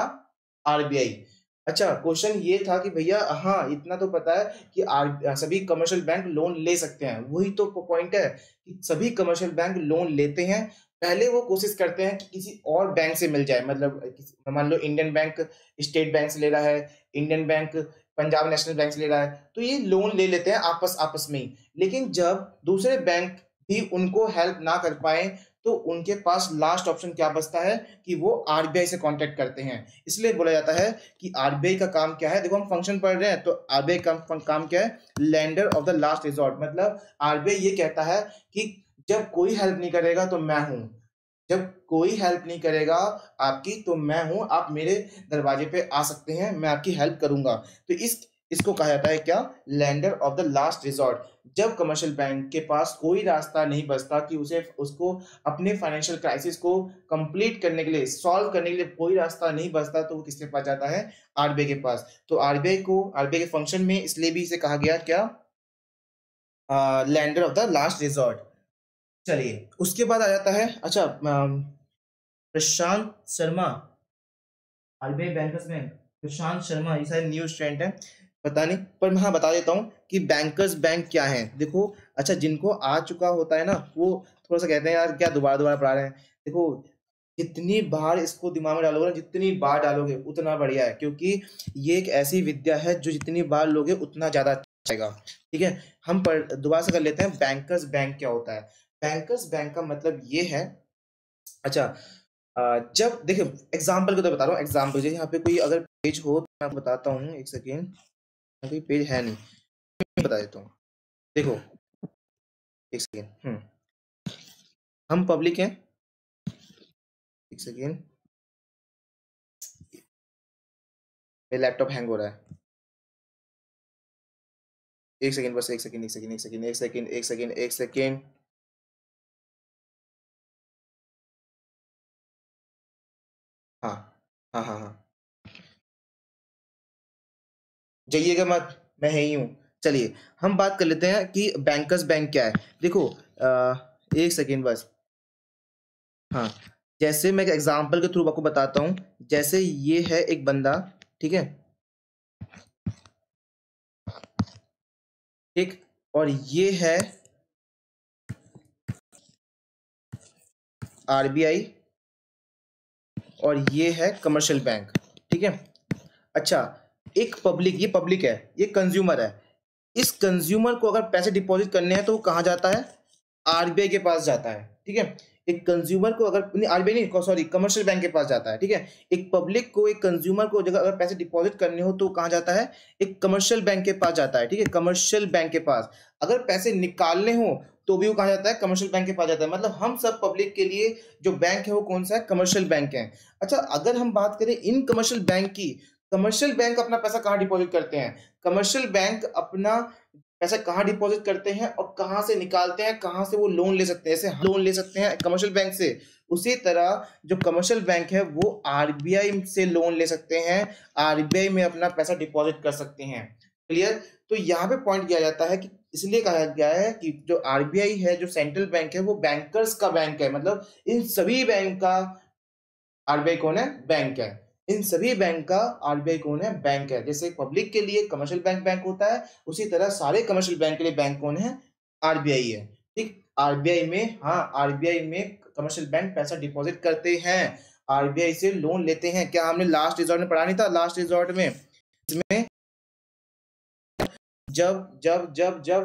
आरबीआई। अच्छा, क्वेश्चन ये था कि भैया हाँ इतना तो पता है कि आर सभी कमर्शियल बैंक लोन ले सकते हैं, वही तो पॉइंट है कि सभी कमर्शियल बैंक लोन लेते हैं, पहले वो कोशिश करते हैं कि किसी और बैंक से मिल जाए। मतलब मान लो इंडियन बैंक स्टेट बैंक से ले रहा है, Indian bank Punjab national bank से ले रहा है, तो ये लोन ले लेते हैं आपस आपस में ही। लेकिन जब दूसरे बैंक भी उनको हेल्प ना कर पाए तो उनके पास लास्ट ऑप्शन क्या बचता है कि वो आरबीआई से कांटेक्ट करते हैं। इसलिए बोला जाता है कि आरबीआई का काम क्या है, देखो हम फंक्शन पढ़ रहे हैं, तो आरबीआई का काम क्या है, lender of the last resort. मतलब आरबीआई ये कहता है कि जब कोई हेल्प नहीं करेगा तो मैं हूं, जब कोई हेल्प नहीं करेगा आपकी तो मैं हूं, आप मेरे दरवाजे पे आ सकते हैं, मैं आपकी हेल्प करूंगा। तो इस इसको कहा जाता है क्या, lender of the last resort. जब कमर्शियल बैंक के पास कोई रास्ता नहीं बचता कि उसे उसको अपने फाइनेंशियल क्राइसिस को कंप्लीट करने के लिए, सॉल्व करने के लिए कोई रास्ता नहीं बचता, तो वो किसके पास जाता है, आरबीआई के पास। तो आरबीआई को, आरबीआई के फंक्शन में इसलिए भी इसे कहा गया क्या, lender of the last resort. चलिए उसके बाद आ जाता है, अच्छा प्रशांत शर्मा, आरबीआई बैंकर्स में प्रशांत शर्मा, ये सारे न्यूज ट्रेंड है, पता नहीं, पर मैं हाँ बता देता हूँ कि बैंकर्स बैंक क्या है। देखो अच्छा, जिनको आ चुका होता है ना वो थोड़ा सा कहते हैं यार क्या दोबारा दोबारा पढ़ा रहे हैं। देखो जितनी बार इसको दिमाग में डालोगे ना, जितनी बार डालोगे उतना बढ़िया है, क्योंकि ये एक ऐसी विद्या है जो जितनी बार लोगे उतना ज्यादा अच्छा आएगा। ठीक है, हम पर दोबारा से कर लेते हैं, बैंकर्स बैंक क्या होता है। बैंकर्स बैंक का मतलब ये है, अच्छा जब देखिए एग्जाम्पल को तो बता रहा हूँ, एग्जाम्पल यहाँ पे कोई अगर पेज हो तो मैं बताता हूँ, एक सेकेंड, कोई पेज है नहीं, मैं बता देता हूँ, देखो एक सेकेंड, हम्म हम पब्लिक हैं, एक सेकेंड मेरा लैपटॉप हैंग हो रहा है, एक सेकेंड बस, एक सेकेंड एक सेकेंड एक सेकेंड एक सेकेंड एक सेकेंड एक सेकेंड हाँ हाँ हाँ हाँ जाइएगा मत, मैं है ही हूँ। चलिए हम बात कर लेते हैं कि बैंकर्स बैंक क्या है। देखो आ, एक सेकेंड बस, हाँ जैसे मैं एग्जाम्पल के थ्रू आपको बताता हूँ, जैसे ये है एक बंदा, ठीक है, ठीक, और ये है आरबीआई और ये है कमर्शियल बैंक, ठीक है। अच्छा एक पब्लिक, ये पब्लिक है, ये कंज्यूमर है, इस कंज्यूमर को अगर पैसे डिपॉजिट करने हैं तो वो कहाँ जाता है, आरबीआई के पास जाता है, ठीक है। एक कंज्यूमर को अगर नहीं, आरबीआई नहीं सॉरी कमर्शियल बैंक के पास जाता है, ठीक है। एक पब्लिक को, एक कंज्यूमर को जगह अगर पैसे डिपॉजिट करने हो तो कहाँ जाता है, एक कमर्शियल बैंक के पास जाता है, ठीक है, कमर्शियल बैंक के पास। अगर पैसे निकालने हो तो भी वो कहा जाता है कमर्शियल बैंक के पास जाता है। मतलब हम सब पब्लिक के लिए जो बैंक है वो कौन सा है, कमर्शियल बैंक है। अच्छा अगर हम बात करें इन कमर्शियल बैंक की, कमर्शियल बैंक अपना पैसा कहाँ डिपॉजिट करते हैं, कमर्शियल बैंक अपना पैसा कहाँ डिपॉजिट करते हैं और कहाँ से निकालते हैं, कहाँ से वो लोन ले सकते हैं, ऐसे लोन ले सकते हैं कमर्शियल बैंक से। उसी तरह जो कमर्शियल बैंक है वो आरबीआई से लोन ले सकते हैं, आरबीआई में अपना पैसा डिपॉजिट कर सकते हैं। क्लियर, तो यहाँ पे पॉइंट दिया जाता है कि इसलिए कहा गया है कि जो आरबीआई है, जो सेंट्रल बैंक है, वो बैंकर्स का बैंक है। मतलब इन सभी बैंक का आरबीआई कौन है, बैंक है। इन सभी बैंक का आरबीआई कौन है, बैंक है। जैसे पब्लिक के लिए कमर्शियल बैंक बैंक होता है, उसी तरह सारे कमर्शियल बैंक के लिए बैंक कौन है, आरबीआई है, ठीक। आरबीआई में, हाँ आरबीआई में कमर्शियल बैंक पैसा डिपॉजिट करते हैं, आरबीआई से लोन लेते हैं। क्या हमने लास्ट रिजॉर्ट में पढ़ा नहीं था, लास्ट रिजॉर्ट में इसमें जब जब जब जब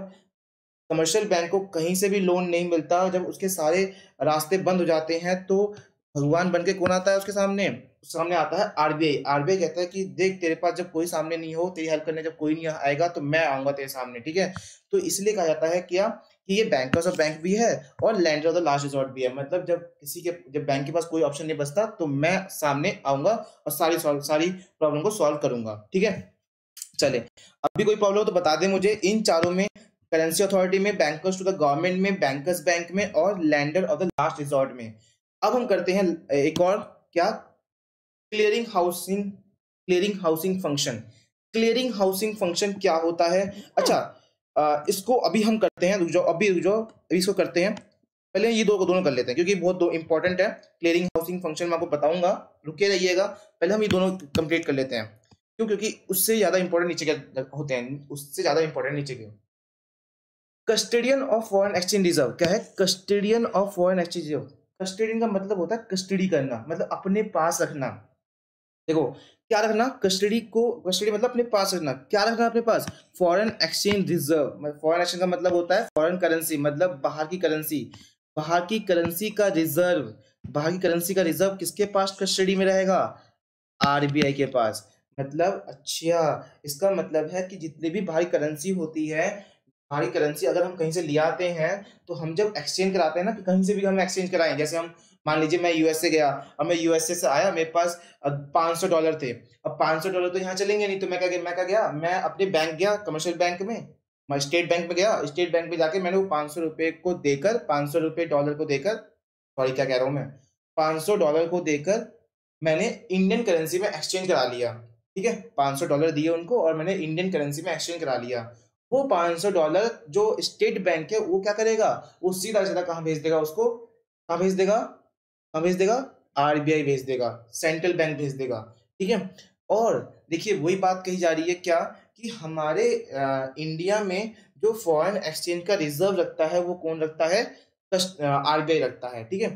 कमर्शियल बैंक को कहीं से भी लोन नहीं मिलता, जब उसके सारे रास्ते बंद हो जाते हैं, तो भगवान बनके कौन आता है उसके सामने, सामने आता है आरबीआई। आरबीआई कहता है कि देख तेरे पास जब कोई सामने नहीं हो, तेरी हेल्प करने जब कोई नहीं आएगा तो मैं आऊंगा तेरे सामने, ठीक है। तो इसलिए कहा जाता है क्या कि ये बैंकर्स ऑफ बैंक भी है और lender of the last resort भी है। मतलब जब किसी के, जब बैंक के पास कोई ऑप्शन नहीं बचता तो मैं सामने आऊंगा और सारी सारी प्रॉब्लम को सॉल्व करूंगा, ठीक है। चले अभी कोई प्रॉब्लम हो तो बता दे मुझे। इन चारों में, करेंसी अथॉरिटी में, बैंकर्स टू द गवर्नमेंट में, बैंकर्स बैंक में और lender of the last resort में। अब हम करते हैं एक और क्या, clearing housing, clearing housing function. Clearing housing function क्या होता है, अच्छा आ, इसको अभी हम करते हैं, रुक जाओ अभी रुक जाओ अभी इसको करते हैं, पहले ये दो दोनों कर लेते हैं क्योंकि बहुत दो इंपॉर्टेंट है। क्लियरिंग हाउसिंग फंक्शन मैं आपको बताऊंगा, रुके रहिएगा, पहले हम ये दोनों कंप्लीट कर लेते हैं, क्यों, क्योंकि उससे ज्यादा इंपॉर्टेंट नीचे के होते हैं, उससे ज्यादा इंपॉर्टेंट नीचे के। Custodian of foreign exchange reserve क्या है, custodian of foreign exchange reserve कस्टडिंग का मतलब होता है कस्टडी करना, मतलब अपने पास रखना। देखो क्या रखना, कस्टडी को, कस्टडी मतलब अपने पास रखना। क्या रखना अपने पास? Foreign exchange reserve. मतलब फॉरेन एक्सचेंज का मतलब होता है फॉरेन करेंसी, मतलब बाहर की करेंसी। बाहर की करेंसी का रिजर्व, बाहर की करेंसी का रिजर्व किसके पास कस्टडी में रहेगा? आरबीआई के पास। मतलब अच्छा, इसका मतलब है कि जितने भी बाहरी करेंसी होती है, बाहरी करेंसी अगर हम कहीं से ले आते हैं तो हम जब एक्सचेंज कराते हैं ना, कि कहीं से भी हम एक्सचेंज कराएं, जैसे हम मान लीजिए मैं यूएसए गया और मैं यूएसए से आया, मेरे पास पाँच सौ डॉलर थे। अब पाँच सौ डॉलर तो यहाँ चलेंगे नहीं, तो मैं क्या गया मैं क्या गया मैं अपने बैंक गया, कमर्शियल बैंक में, मैं स्टेट बैंक में गया। स्टेट बैंक में जाके मैंने वो पाँच सौ रुपये को देकर, पाँच सौ रुपये डॉलर को देकर, सॉरी क्या कह रहा हूँ मैं, पाँच सौ डॉलर को देकर मैंने इंडियन करेंसी में एक्सचेंज करा लिया। ठीक है, पाँच सौ डॉलर दिए उनको और मैंने इंडियन करेंसी में एक्सचेंज करा लिया। वो पाँच सौ डॉलर जो स्टेट बैंक है वो क्या करेगा, वो सीधा सीधा कहाँ भेज देगा, उसको कहाँ भेज देगा, कहाँ भेज देगा, आरबीआई भेज देगा, सेंट्रल बैंक भेज देगा। ठीक है, और देखिए वही बात कही जा रही है क्या, कि हमारे आ, इंडिया में जो फॉरेन एक्सचेंज का रिजर्व रखता है वो कौन रखता है, आरबीआई रखता है। ठीक है,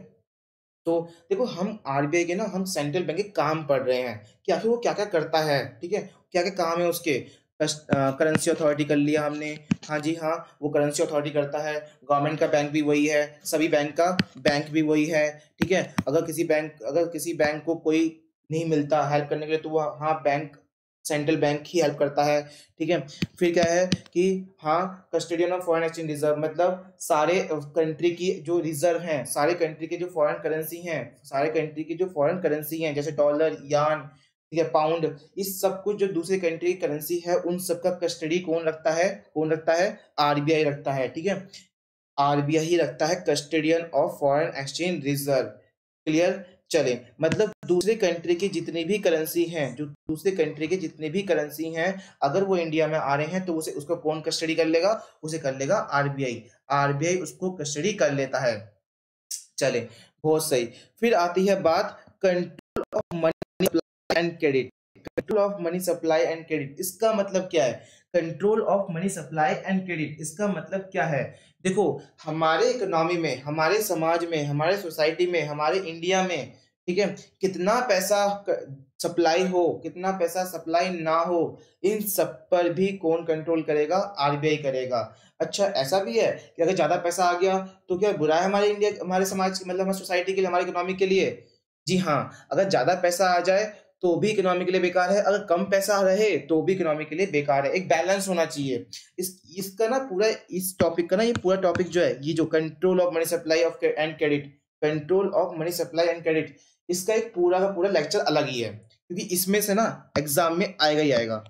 तो देखो हम आरबीआई के ना, हम सेंट्रल बैंक के काम पढ़ रहे हैं कि आखिर वो क्या क्या करता है। ठीक है, क्या क्या काम है उसके। करेंसी अथॉरिटी कर लिया हमने, हाँ जी हाँ, वो करेंसी अथॉरिटी करता है। गवर्नमेंट का बैंक भी वही है, सभी बैंक का बैंक भी वही है। ठीक है, अगर किसी बैंक अगर किसी बैंक को कोई नहीं मिलता हेल्प करने के लिए, तो वो हाँ बैंक, सेंट्रल बैंक ही हेल्प करता है। ठीक है, फिर क्या है कि हाँ custodian of foreign exchange reserve, मतलब सारे कंट्री की जो रिजर्व हैं, सारे कंट्री के जो फॉरेन करेंसी हैं, सारे कंट्री की जो फॉरेन करेंसी हैं, जैसे डॉलर, यान, ठीक है, पाउंड, इस सब कुछ जो दूसरे कंट्री की करेंसी है, उन सब का कस्टडी कौन रखता है, कौन रखता है आरबीआई रखता है। ठीक है, आरबीआई ही रखता है custodian of foreign exchange reserve. Clear? चले, मतलब दूसरे कंट्री की जितनी भी करेंसी हैं, जो दूसरे कंट्री के जितने भी करेंसी हैं, अगर वो इंडिया में आ रहे हैं तो उसे उसको कौन कस्टडी कर लेगा, उसे कर लेगा आरबीआई। आरबीआई उसको कस्टडी कर लेता है। चले, बहुत सही। फिर आती है बात control of money supply and credit. Control of money supply and credit, इसका मतलब क्या है? Control of money supply and credit, इसका मतलब क्या है? देखो हमारे इकोनॉमी में, हमारे समाज में, हमारे सोसाइटी में, हमारे इंडिया में, ठीक है, कितना पैसा सप्लाई हो, कितना पैसा सप्लाई ना हो, इन सब पर भी कौन कंट्रोल करेगा? आरबीआई करेगा। अच्छा, ऐसा भी है कि अगर ज्यादा पैसा आ गया तो क्या बुरा है हमारे इंडिया, हमारे समाज, मतलब हमारी सोसाइटी के लिए, हमारी इकोनॉमी के लिए? जी हाँ, अगर ज्यादा पैसा आ जाए तो भी इकोनॉमी के लिए बेकार है, अगर कम पैसा रहे तो भी इकोनॉमी के लिए बेकार है। एक बैलेंस होना चाहिए। इस इसका ना पूरा, इस टॉपिक का ना, ये पूरा टॉपिक जो है, ये जो control of money supply of and credit, control of money supply and credit, इसका एक पूरा का पूरा लेक्चर अलग ही है, क्योंकि इसमें से ना एग्जाम में आएगा ही आएगा,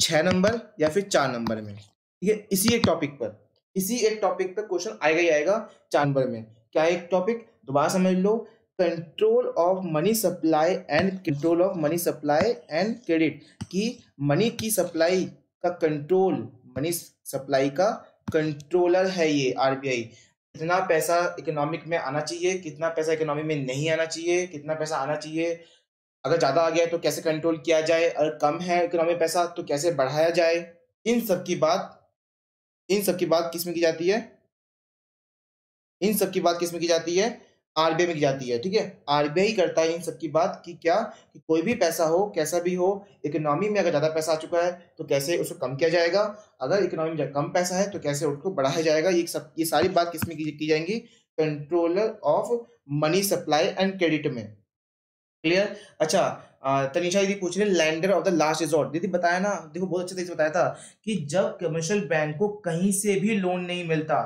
छः नंबर या फिर चार नंबर में। ठीक है, इसी एक टॉपिक पर, इसी एक टॉपिक पर क्वेश्चन आएगा ही आएगा चार नंबर में। क्या एक टॉपिक, दोबारा समझ लो, control of money supply and control of money supply and credit, की मनी की सप्लाई का कंट्रोल, मनी सप्लाई का कंट्रोलर है ये आरबीआई। कितना पैसा इकोनॉमिक में आना चाहिए, कितना पैसा इकोनॉमी में नहीं आना चाहिए, कितना पैसा आना चाहिए, अगर ज़्यादा आ गया तो कैसे कंट्रोल किया जाए, अगर कम है इकोनॉमी में पैसा तो कैसे बढ़ाया जाए, इन सब की बात इन सब की बात किस में की जाती है, इन सब की बात किस में की जाती है आरबीआई में की जाती है। ठीक है, आरबीआई करता है इन सब की बात कि क्या, कि कोई भी पैसा हो, कैसा भी हो, इकोनॉमी में अगर ज़्यादा पैसा आ चुका है तो कैसे उसको कम किया जाएगा, अगर इकोनॉमी में कम पैसा है तो कैसे उसको बढ़ाया जाएगा। ये सब, ये सारी बात किस में की, की जाएंगी, controller of money supply and credit में। क्लियर? अच्छा, तनिषा दीदी पूछ रहे, lender of the last resort. दीदी बताया ना, देखो बहुत अच्छे तरीके बताया था कि जब कमर्शियल बैंक को कहीं से भी लोन नहीं मिलता,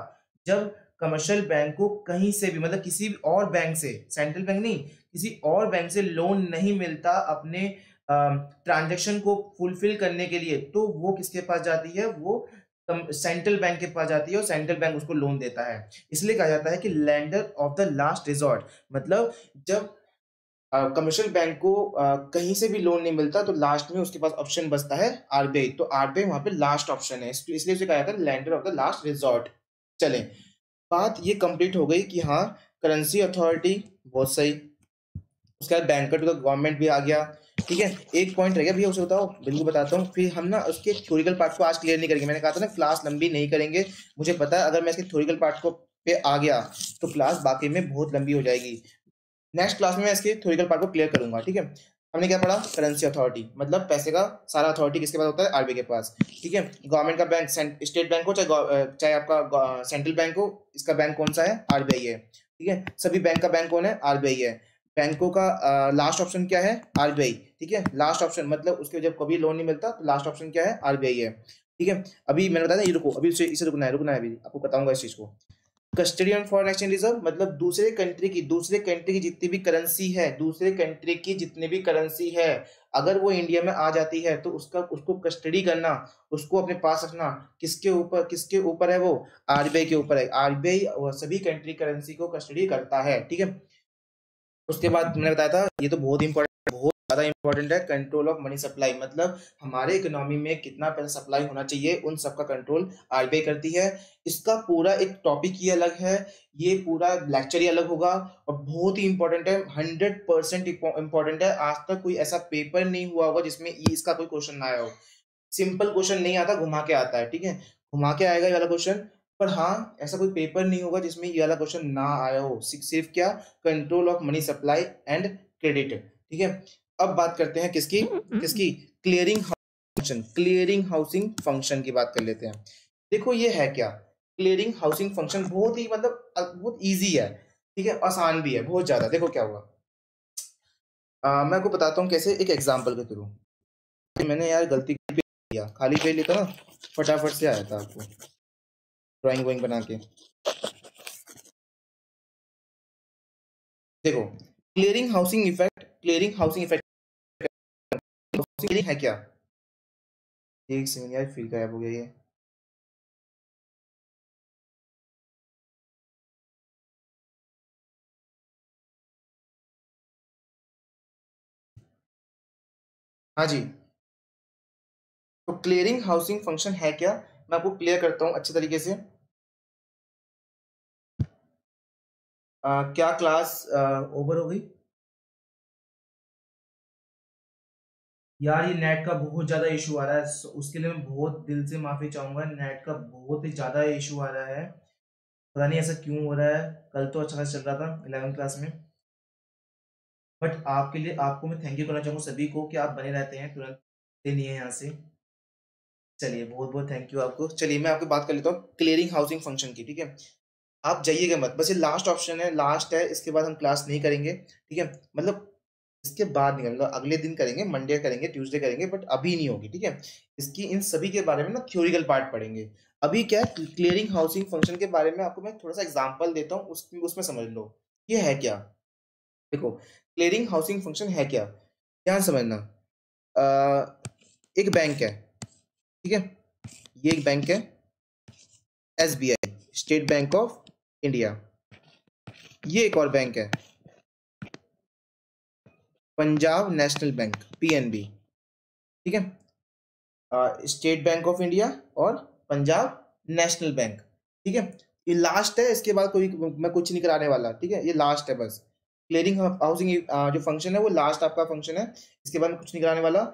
जब कमर्शियल बैंक को कहीं से भी, मतलब किसी और बैंक से, सेंट्रल बैंक नहीं, किसी और बैंक से लोन नहीं मिलता अपने ट्रांजैक्शन को फुलफिल करने के लिए, तो वो किसके पास जाती है, वो सेंट्रल बैंक के पास जाती है और सेंट्रल बैंक उसको लोन देता है। इसलिए कहा जाता है कि lender of the last resort, मतलब जब कमर्शियल बैंक को आ, कहीं से भी लोन नहीं मिलता तो लास्ट में उसके पास ऑप्शन बचता है आरबीआई, तो आरबीआई वहाँ पे लास्ट ऑप्शन है, इसलिए उसे कहा जाता है lender of the last resort. चले, बात ये कंप्लीट हो गई कि हाँ करेंसी अथॉरिटी, बहुत सही, उसके बाद बैंकर टू द गवर्नमेंट भी आ गया। ठीक है, एक पॉइंट रह गया भैया, उसे बताओ, बिल्कुल बताता हूँ। फिर हम ना उसके थ्योरिकल पार्ट को आज क्लियर नहीं करेंगे, मैंने कहा था ना क्लास लंबी नहीं करेंगे, मुझे पता है, अगर मैं इसके थ्योरिकल पार्ट को पे आ गया तो क्लास बाकी में बहुत लंबी हो जाएगी। नेक्स्ट क्लास में मैं इसके थ्योरिकल पार्ट को क्लियर करूंगा। ठीक है, हमने क्या पढ़ा? करेंसी अथॉरिटी, मतलब पैसे का सारा अथॉरिटी किसके पास होता है? आरबीआई के पास। ठीक है, गवर्नमेंट का बैंक स्टेट बैंक हो चाहे चाहे आपका सेंट्रल बैंक हो, इसका बैंक कौन सा है? आरबीआई है। ठीक है, सभी बैंक का बैंक कौन है? आरबीआई है। बैंकों का लास्ट ऑप्शन क्या है? आरबीआई। ठीक है, लास्ट ऑप्शन मतलब उसके जब कभी लोन नहीं मिलता तो लास्ट ऑप्शन क्या है? आरबीआई है। ठीक है, अभी मैंने बताया ये रुको, अभी इसे रुकना है रुकना है अभी आपको बताऊंगा इस चीज को। कस्टोडियन फॉरेन एक्सचेंज रिजर्व मतलब दूसरे कंट्री की दूसरे कंट्री की जितनी भी करेंसी है दूसरे कंट्री की जितनी भी करेंसी है अगर वो इंडिया में आ जाती है तो उसका उसको कस्टडी करना, उसको अपने पास रखना किसके ऊपर किसके ऊपर है? वो आरबीआई के ऊपर है। आरबीआई सभी कंट्री करेंसी को कस्टडी करता है। ठीक है, उसके बाद मैंने बताया था ये तो बहुत इंपॉर्टेंट बहुत ज़्यादा इंपॉर्टेंट है, कंट्रोल ऑफ मनी सप्लाई, मतलब हमारे इकोनॉमी में कितना पैसा सप्लाई होना चाहिए उन सब का कंट्रोल आरबीआई करती है। इसका पूरा एक टॉपिक ही अलग है, ये पूरा लेक्चर ही अलग होगा और बहुत ही इंपॉर्टेंट है, हंड्रेड परसेंट इंपॉर्टेंट है। आज तक कोई ऐसा पेपर नहीं हुआ होगा जिसमें इसका कोई क्वेश्चन ना आया हो। सिंपल क्वेश्चन नहीं आता, घुमा के आता है। ठीक है, घुमा के आएगा ये वाला क्वेश्चन, पर हाँ ऐसा कोई पेपर नहीं होगा जिसमें ये वाला क्वेश्चन ना आया हो। सिर्फ क्या? Control of money supply and credit. ठीक है, अब बात करते हैं किसकी किसकी clearing function clearing housing function की बात कर लेते हैं। देखो ये है क्या? क्लियरिंग हाउसिंग फंक्शन बहुत ही मतलब बहुत ईजी है। ठीक है, आसान भी है बहुत ज्यादा। देखो क्या हुआ, आ, मैं आपको बताता हूँ कैसे, एक एग्जाम्पल के थ्रू। मैंने यार गलती किया, खाली पेज लिखा ना, फटाफट से आया था आपको ड्राइंग वोइंग बना के। देखो clearing housing effect clearing housing effect है क्या? एक सेकंड यार, फिर गायब हो गया ये। हाँ जी, तो क्लियरिंग हाउसिंग फंक्शन है क्या? मैं आपको क्लियर करता हूं अच्छे तरीके से। आ, क्या क्लास आ, ओवर हो गई यार? ये नेट का बहुत ज़्यादा इशू आ रहा है, उसके लिए मैं बहुत दिल से माफ़ी चाहूँगा। नेट का बहुत ही ज़्यादा इशू आ रहा है, पता नहीं ऐसा क्यों हो रहा है। कल तो अच्छा खासा चल रहा था इलेवेंथ क्लास में, बट आपके लिए आपको मैं थैंक यू करना चाहूँगा सभी को कि आप बने रहते हैं, तुरंत नहीं है यहाँ से। चलिए बहुत बहुत थैंक यू आपको। चलिए मैं आपको बात कर लेता हूँ क्लियरिंग हाउसिंग फंक्शन की। ठीक है, आप जाइएगा मत, बस ये लास्ट ऑप्शन है, लास्ट है, इसके बाद हम क्लास नहीं करेंगे। ठीक है, मतलब इसके बाद नहीं, मतलब अगले दिन करेंगे, मंडे करेंगे, ट्यूसडे करेंगे, बट अभी नहीं होगी। ठीक है, इसकी इन सभी के बारे में ना थ्योरिकल पार्ट पढ़ेंगे। अभी क्या है, क्लियरिंग हाउसिंग फंक्शन के बारे में आपको मैं थोड़ा सा एग्जाम्पल देता हूँ, उस, उसमें समझ लो ये है क्या। देखो क्लियरिंग हाउसिंग फंक्शन है क्या, ध्यान समझना। एक बैंक है, ठीक है, ये एक बैंक है, SBI State bank of India. ये एक और बैंक है, पंजाब नेशनल बैंक पीएनबी। ठीक है, स्टेट बैंक ऑफ इंडिया और पंजाब नेशनल बैंक। ठीक है, ये लास्ट है, इसके बाद कोई मैं कुछ नहीं कराने वाला। ठीक है, ये लास्ट है, बस क्लियरिंग हाउसिंग जो फंक्शन है वो लास्ट आपका फंक्शन है, इसके बाद कुछ नहीं कराने वाला।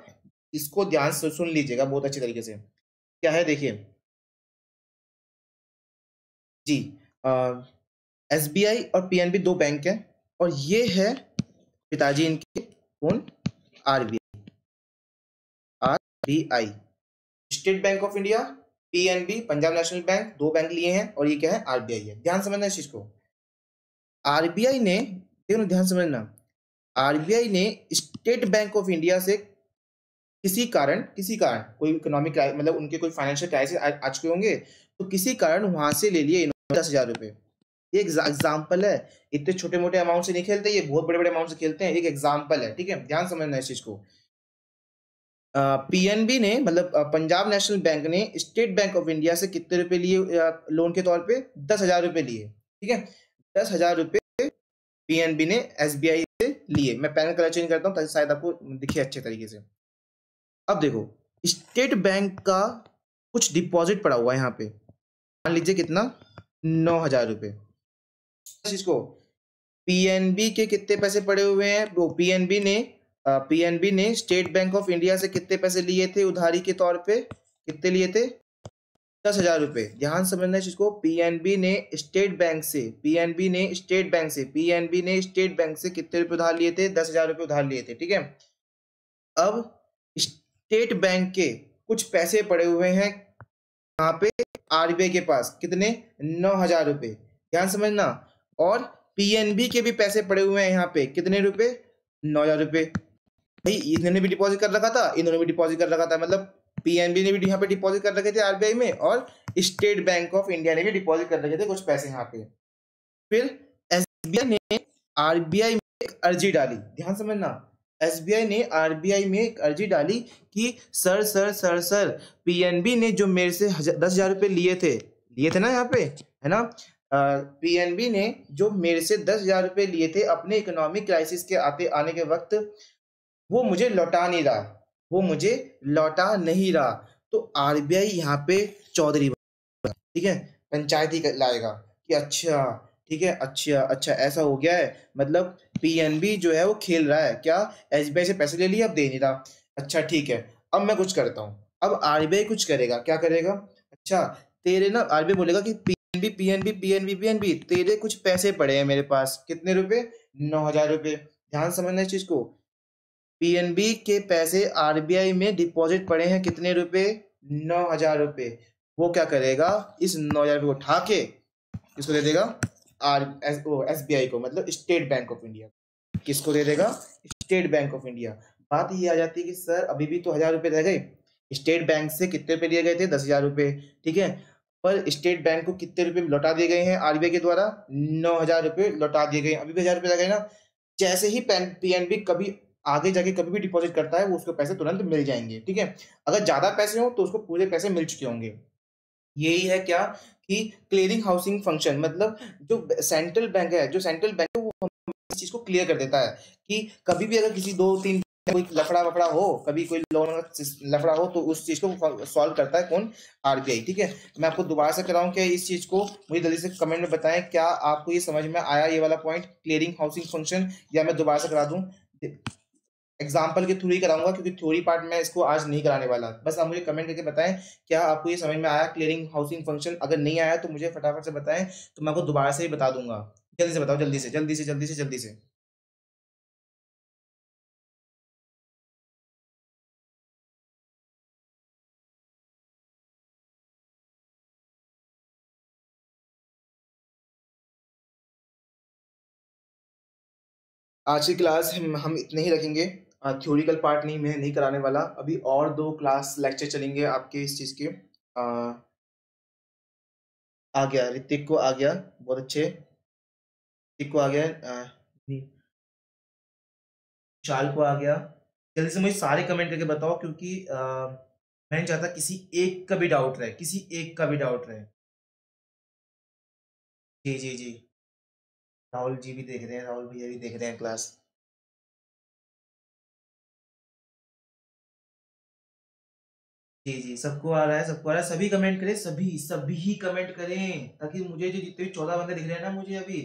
इसको ध्यान से सुन लीजिएगा बहुत अच्छे तरीके से। क्या है देखिए जी, एसबीआई और पीएनबी दो बैंक है, और ये है पिताजी इनके कौन? RBI RBI state bank of India, PNB Punjab national bank, दो बैंक लिए हैं, और ये क्या है? आरबीआई है। ध्यान समझना इस चीज को। आरबीआई ने देखो ध्यान समझना आरबीआई ने स्टेट बैंक ऑफ इंडिया से किसी कारण किसी कारण कोई इकोनॉमिक मतलब उनके कोई फाइनेंशियल क्राइसिस आज के होंगे तो किसी कारण वहां से ले लिए इन्होंने दस हजार रुपये। ये एग्जाम्पल है, इतने छोटे मोटे अमाउंट से नहीं खेलते, ये बहुत बड़े बड़े अमाउंट से खेलते हैं। एक एग्जाम्पल है, ठीक है, ध्यान समझना इस चीज को। पीएनबी ने मतलब पंजाब नेशनल बैंक ने स्टेट बैंक ऑफ इंडिया से कितने रुपए लिए लोन के तौर पर? दस हजार रुपये लिए। ठीक है, दस हजार रुपये पीएनबी ने एसबीआई से लिए। मैं पैनल कलर चेंज करता हूँ ताकि शायद आपको दिखे अच्छे तरीके से। अब देखो स्टेट बैंक का कुछ डिपॉजिट पड़ा हुआ है यहाँ पे, मान लीजिए कितना? नौ हजार रुपये। इसको पीएनबी के कितने पैसे पड़े हुए हैं? वो पीएनबी ने पीएनबी ने स्टेट बैंक ऑफ इंडिया से कितने पैसे लिए थे उधारी के तौर पे? कितने लिए थे? दस हजार रुपये। ध्यान समझना इस चीज को, पीएनबी ने स्टेट बैंक से पीएनबी ने स्टेट बैंक से पीएनबी ने स्टेट बैंक से कितने रुपए उधार लिए थे? दस हजार रुपये उधार लिए थे। ठीक है, अब स्टेट बैंक के कुछ पैसे पड़े हुए हैं यहाँ पे आरबीआई के पास, कितने? नौ हजार रुपये। ध्यान समझना, और पीएनबी के भी पैसे पड़े हुए हैं यहाँ पे, कितने रुपए? नौ हजार रुपये। भाई इन्होंने भी डिपॉजिट कर रखा था, इन्होंने भी डिपॉजिट कर रखा था, मतलब पीएनबी ने भी यहाँ पे डिपॉजिट कर रखे थे आरबीआई में, और स्टेट बैंक ऑफ इंडिया ने भी डिपॉजिट कर रखे थे कुछ पैसे यहाँ पे। फिर एसबीआई ने आरबीआई में एक अर्जी डाली, ध्यान समझना, एसबीआई ने आरबीआई में एक अर्जी डाली कि sir sir sir sir PNB ने जो मेरे से दस हजार रुपये लिए थे लिए थे ना यहाँ पे, है ना, पीएनबी ने जो मेरे से दस हजार रुपये लिए थे अपने इकोनॉमिक क्राइसिस के आते आने के वक्त, वो मुझे लौटा नहीं रहा, वो मुझे लौटा नहीं रहा। तो आरबीआई यहाँ पे चौधरी, ठीक है, पंचायती लाएगा कि अच्छा ठीक है, अच्छा अच्छा ऐसा हो गया है, मतलब पीएनबी जो है वो खेल रहा है क्या, एसबीआई से पैसे ले लिए अब दे नहीं रहा, अच्छा ठीक है अब मैं कुछ करता हूँ। अब आरबीआई कुछ करेगा, क्या करेगा? अच्छा तेरे ना आरबीआई बोलेगा कि पीएनबी पीएनबी पीएनबी पीएनबी तेरे कुछ पैसे पड़े हैं मेरे पास, कितने रुपए? नौ हजार रुपये। ध्यान समझना इस चीज को, पीएनबी के पैसे आरबीआई में डिपॉजिट पड़े हैं, कितने रुपए? नौ हजार रुपये। वो क्या करेगा, इस नौ हजार रुपये को उठा के किसको दे देगा? आर एसबीआई को, मतलब स्टेट बैंक ऑफ इंडिया। किसको दे देगा? State bank of India. बात ये आ जाती है कि सर अभी भी तो हजार रुपये रह गए, स्टेट बैंक से कितने रुपये लिए गए थे? दस हजार रुपये, ठीक है, पर स्टेट बैंक को कितने रुपये लौटा दिए गए हैं आरबीआई के द्वारा? नौ हजार रुपये लौटा दिए गए, अभी भी हजार रुपये रह गए ना। जैसे ही पीएनबी कभी आगे जाके कभी भी डिपॉजिट करता है वो उसको पैसे तुरंत मिल जाएंगे, ठीक है, अगर ज्यादा पैसे हो तो उसको पूरे पैसे मिल चुके होंगे। यही है क्या कि क्लियरिंग हाउसिंग फंक्शन, मतलब जो सेंट्रल बैंक है जो सेंट्रल बैंक है वो इस चीज को क्लियर कर देता है कि कभी भी अगर किसी दो तीन कोई लफड़ा वफड़ा हो, कभी कोई लोन लफड़ा हो, तो उस चीज को सॉल्व करता है कौन? आरबीआई। ठीक है, मैं आपको दोबारा से कराऊं क्या इस चीज को, मुझे जल्दी से कमेंट में बताएं क्या आपको ये समझ में आया ये वाला पॉइंट, क्लियरिंग हाउसिंग फंक्शन, या मैं दोबारा से करा दूं? एग्जाम्पल के थ्रू ही कराऊंगा क्योंकि थ्योरी पार्ट में इसको आज नहीं कराने वाला। बस आप मुझे कमेंट करके बताएं क्या आपको ये समझ में आया क्लियरिंग हाउसिंग फंक्शन। अगर नहीं आया तो मुझे फटाफट से बताएं, तो मैं आपको दोबारा से ही बता दूंगा। जल्दी से बताओ, जल्दी से जल्दी से जल्दी से जल्दी से आज की क्लास हम, हम इतने ही रखेंगे। थ्योरिकल पार्ट नहीं मैं नहीं कराने वाला, अभी और दो क्लास लेक्चर चलेंगे आपके इस चीज़ के। आ, आ गया ऋतिक को, आ गया, बहुत अच्छे, ऋतिक को आ गया, विशाल को आ गया। जल्दी से मुझे सारे कमेंट करके बताओ क्योंकि आ, मैं नहीं चाहता किसी एक का भी डाउट रहे, किसी एक का भी डाउट रहे। जी जी जी राहुल जी भी देख रहे हैं, राहुल भैया भी देख रहे हैं क्लास। जी जी सबको आ रहा है, सबको आ रहा है, सभी कमेंट करें, सभी सभी ही कमेंट करें, ताकि मुझे जो जितने चौदह बंदे दिख रहे हैं ना, मुझे अभी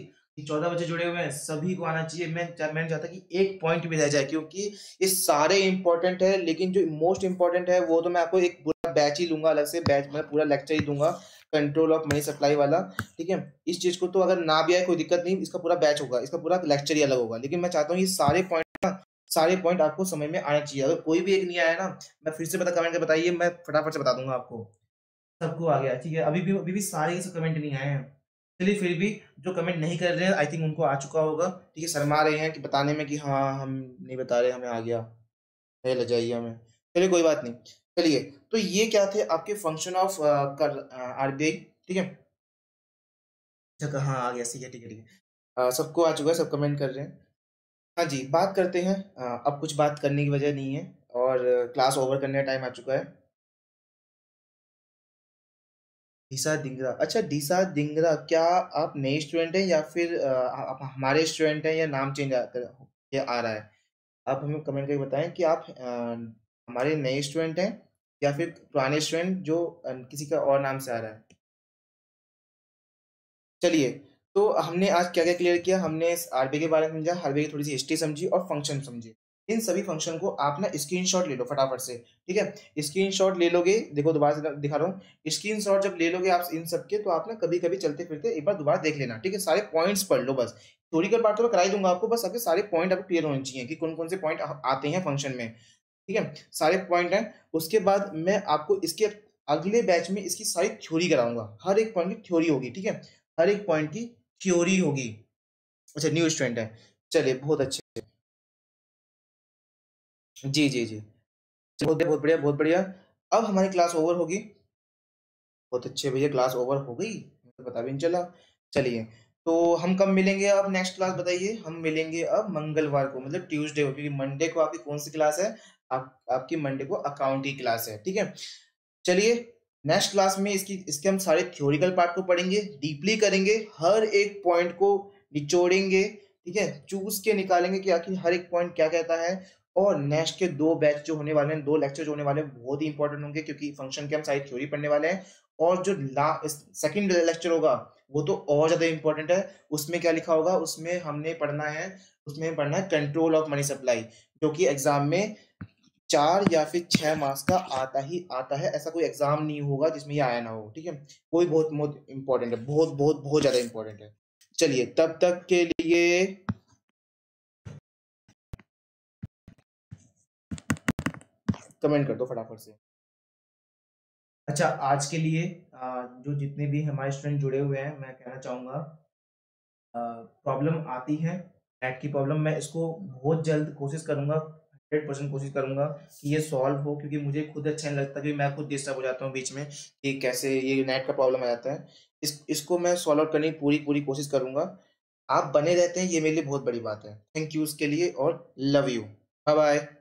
चौदह बच्चे जुड़े हुए हैं, सभी को आना चाहिए। मैं मैं चाहता कि एक पॉइंट भी रह जाए क्योंकि ये सारे इंपॉर्टेंट है, लेकिन जो मोस्ट इंपॉर्टेंट है वो तो मैं आपको एक पूरा बैच ही लूंगा, अलग से बैच में पूरा लेक्चर ही दूंगा, कंट्रोल ऑफ मनी सप्लाई वाला। ठीक है, इस चीज को तो अगर ना भी आए कोई दिक्कत नहीं, इसका पूरा बैच होगा, इसका पूरा लेक्चर ही अलग होगा। लेकिन मैं चाहता हूँ ये सारे पॉइंट सारे पॉइंट आपको समझ में आना चाहिए। अगर कोई भी एक नहीं आया ना, मैं फिर से बता कमेंट कर बताइए, मैं फटाफट से बता दूंगा आपको। सबको आ गया, ठीक है, अभी भी अभी भी सारे के सब कमेंट नहीं आए हैं। चलिए फिर भी जो कमेंट नहीं कर रहे हैं आई थिंक उनको आ चुका होगा। ठीक है, शर्मा रहे हैं कि बताने में कि हाँ हम नहीं बता रहे, हमें आ गया, नहीं लग जाइए हमें। चलिए कोई बात नहीं। चलिए तो ये क्या थे आपके फंक्शन ऑफ आरबीआई। ठीक है, अच्छा हाँ आ गया, ठीक है ठीक है ठीक है, सबको आ चुका है, सब कमेंट कर रहे हैं। हाँ जी, बात करते हैं, अब कुछ बात करने की वजह नहीं है और क्लास ओवर करने का टाइम आ चुका है। डीसा दिंगरा, अच्छा डीसा दिंगरा, क्या आप नए स्टूडेंट हैं या फिर आप हमारे स्टूडेंट हैं या नाम चेंज आ, आ रहा है? आप हमें कमेंट करके बताएं कि आप आ, हमारे नए स्टूडेंट हैं या फिर पुराने स्टूडेंट जो किसी का और नाम से आ रहा है। चलिए तो हमने आज क्या क्या क्लियर किया, हमने आरबीआई के बारे में समझा, आरबीआई की थोड़ी सी हिस्ट्री समझी और फंक्शन समझे। इन सभी फंक्शन को आप ना स्क्रीनशॉट ले लो फटाफट से, ठीक है। स्क्रीनशॉट ले लोगे, देखो दोबारा दिखा रहा हूँ, स्क्रीनशॉट जब ले लोगे आप इन सबके तो आप ना कभी कभी चलते फिरते एक बार दोबारा देख लेना, ठीक है। सारे पॉइंट्स पढ़ लो, बस थ्योरिकल पार्ट तो मैं कराई दूंगा आपको, बस आपके सारे पॉइंट आपको क्लियर होने चाहिए कि कौन कौन से पॉइंट आते हैं फंक्शन में, ठीक है, सारे पॉइंट हैं। उसके बाद मैं आपको इसके अगले बैच में इसकी सारी थ्योरी कराऊंगा, हर एक पॉइंट की थ्योरी होगी, ठीक है, हर एक पॉइंट की थ्योरी होगी। अच्छा न्यू स्टूडेंट है, चलिए बहुत अच्छे, जी जी जी बहुत बहुत बढ़िया बहुत बढ़िया। अब हमारी क्लास ओवर होगी, बहुत अच्छे भैया, क्लास ओवर हो गई, पता भी नहीं चला। चलिए तो हम कब मिलेंगे अब नेक्स्ट क्लास बताइए? हम मिलेंगे अब मंगलवार को, मतलब ट्यूसडे को, क्योंकि मंडे को आपकी कौन सी क्लास है? आप आपकी मंडे को अकाउंट की क्लास है, ठीक है। चलिए नेक्स्ट क्लास में इसकी इसके हम सारे थ्योरिकल पार्ट को पढ़ेंगे, डीपली करेंगे, हर एक पॉइंट को निचोड़ेंगे, ठीक है, चूज के निकालेंगे कि आखिर हर एक पॉइंट क्या कहता है। और नेक्स्ट के दो बैच जो होने वाले हैं, दो लेक्चर जो होने वाले हैं, बहुत ही इंपॉर्टेंट होंगे, क्योंकि फंक्शन के हम सारी थ्योरी पढ़ने वाले हैं। और जो सेकंड लेक्चर होगा वो तो और ज्यादा इंपॉर्टेंट है, उसमें क्या लिखा होगा, उसमें हमने पढ़ना है, उसमें पढ़ना है कंट्रोल ऑफ मनी सप्लाई, जो कि एग्जाम में चार या फिर छह मार्क्स का आता ही आता है, ऐसा कोई एग्जाम नहीं होगा जिसमें ये आया ना हो, ठीक है। कोई बहुत बहुत इंपॉर्टेंट है, बहुत बहुत बहुत ज्यादा इंपॉर्टेंट है। चलिए तब तक के लिए कमेंट कर दो फटाफट से। अच्छा आज के लिए जो जितने भी हमारे स्टूडेंट जुड़े हुए हैं, मैं कहना चाहूँगा प्रॉब्लम आती है नेट की प्रॉब्लम, मैं इसको बहुत जल्द कोशिश करूँगा, हंड्रेड परसेंट कोशिश करूँगा कि ये सॉल्व हो, क्योंकि मुझे खुद अच्छा नहीं लगता, क्योंकि मैं खुद डिस्टर्ब हो जाता हूँ बीच में कि कैसे ये नेट का प्रॉब्लम आ जाता है। इस इसको मैं सॉल्व आउट करने की पूरी पूरी कोशिश करूँगा। आप बने रहते हैं, ये मेरे लिए बहुत बड़ी बात है। थैंक यू उसके लिए और लव यू, बाय बाय।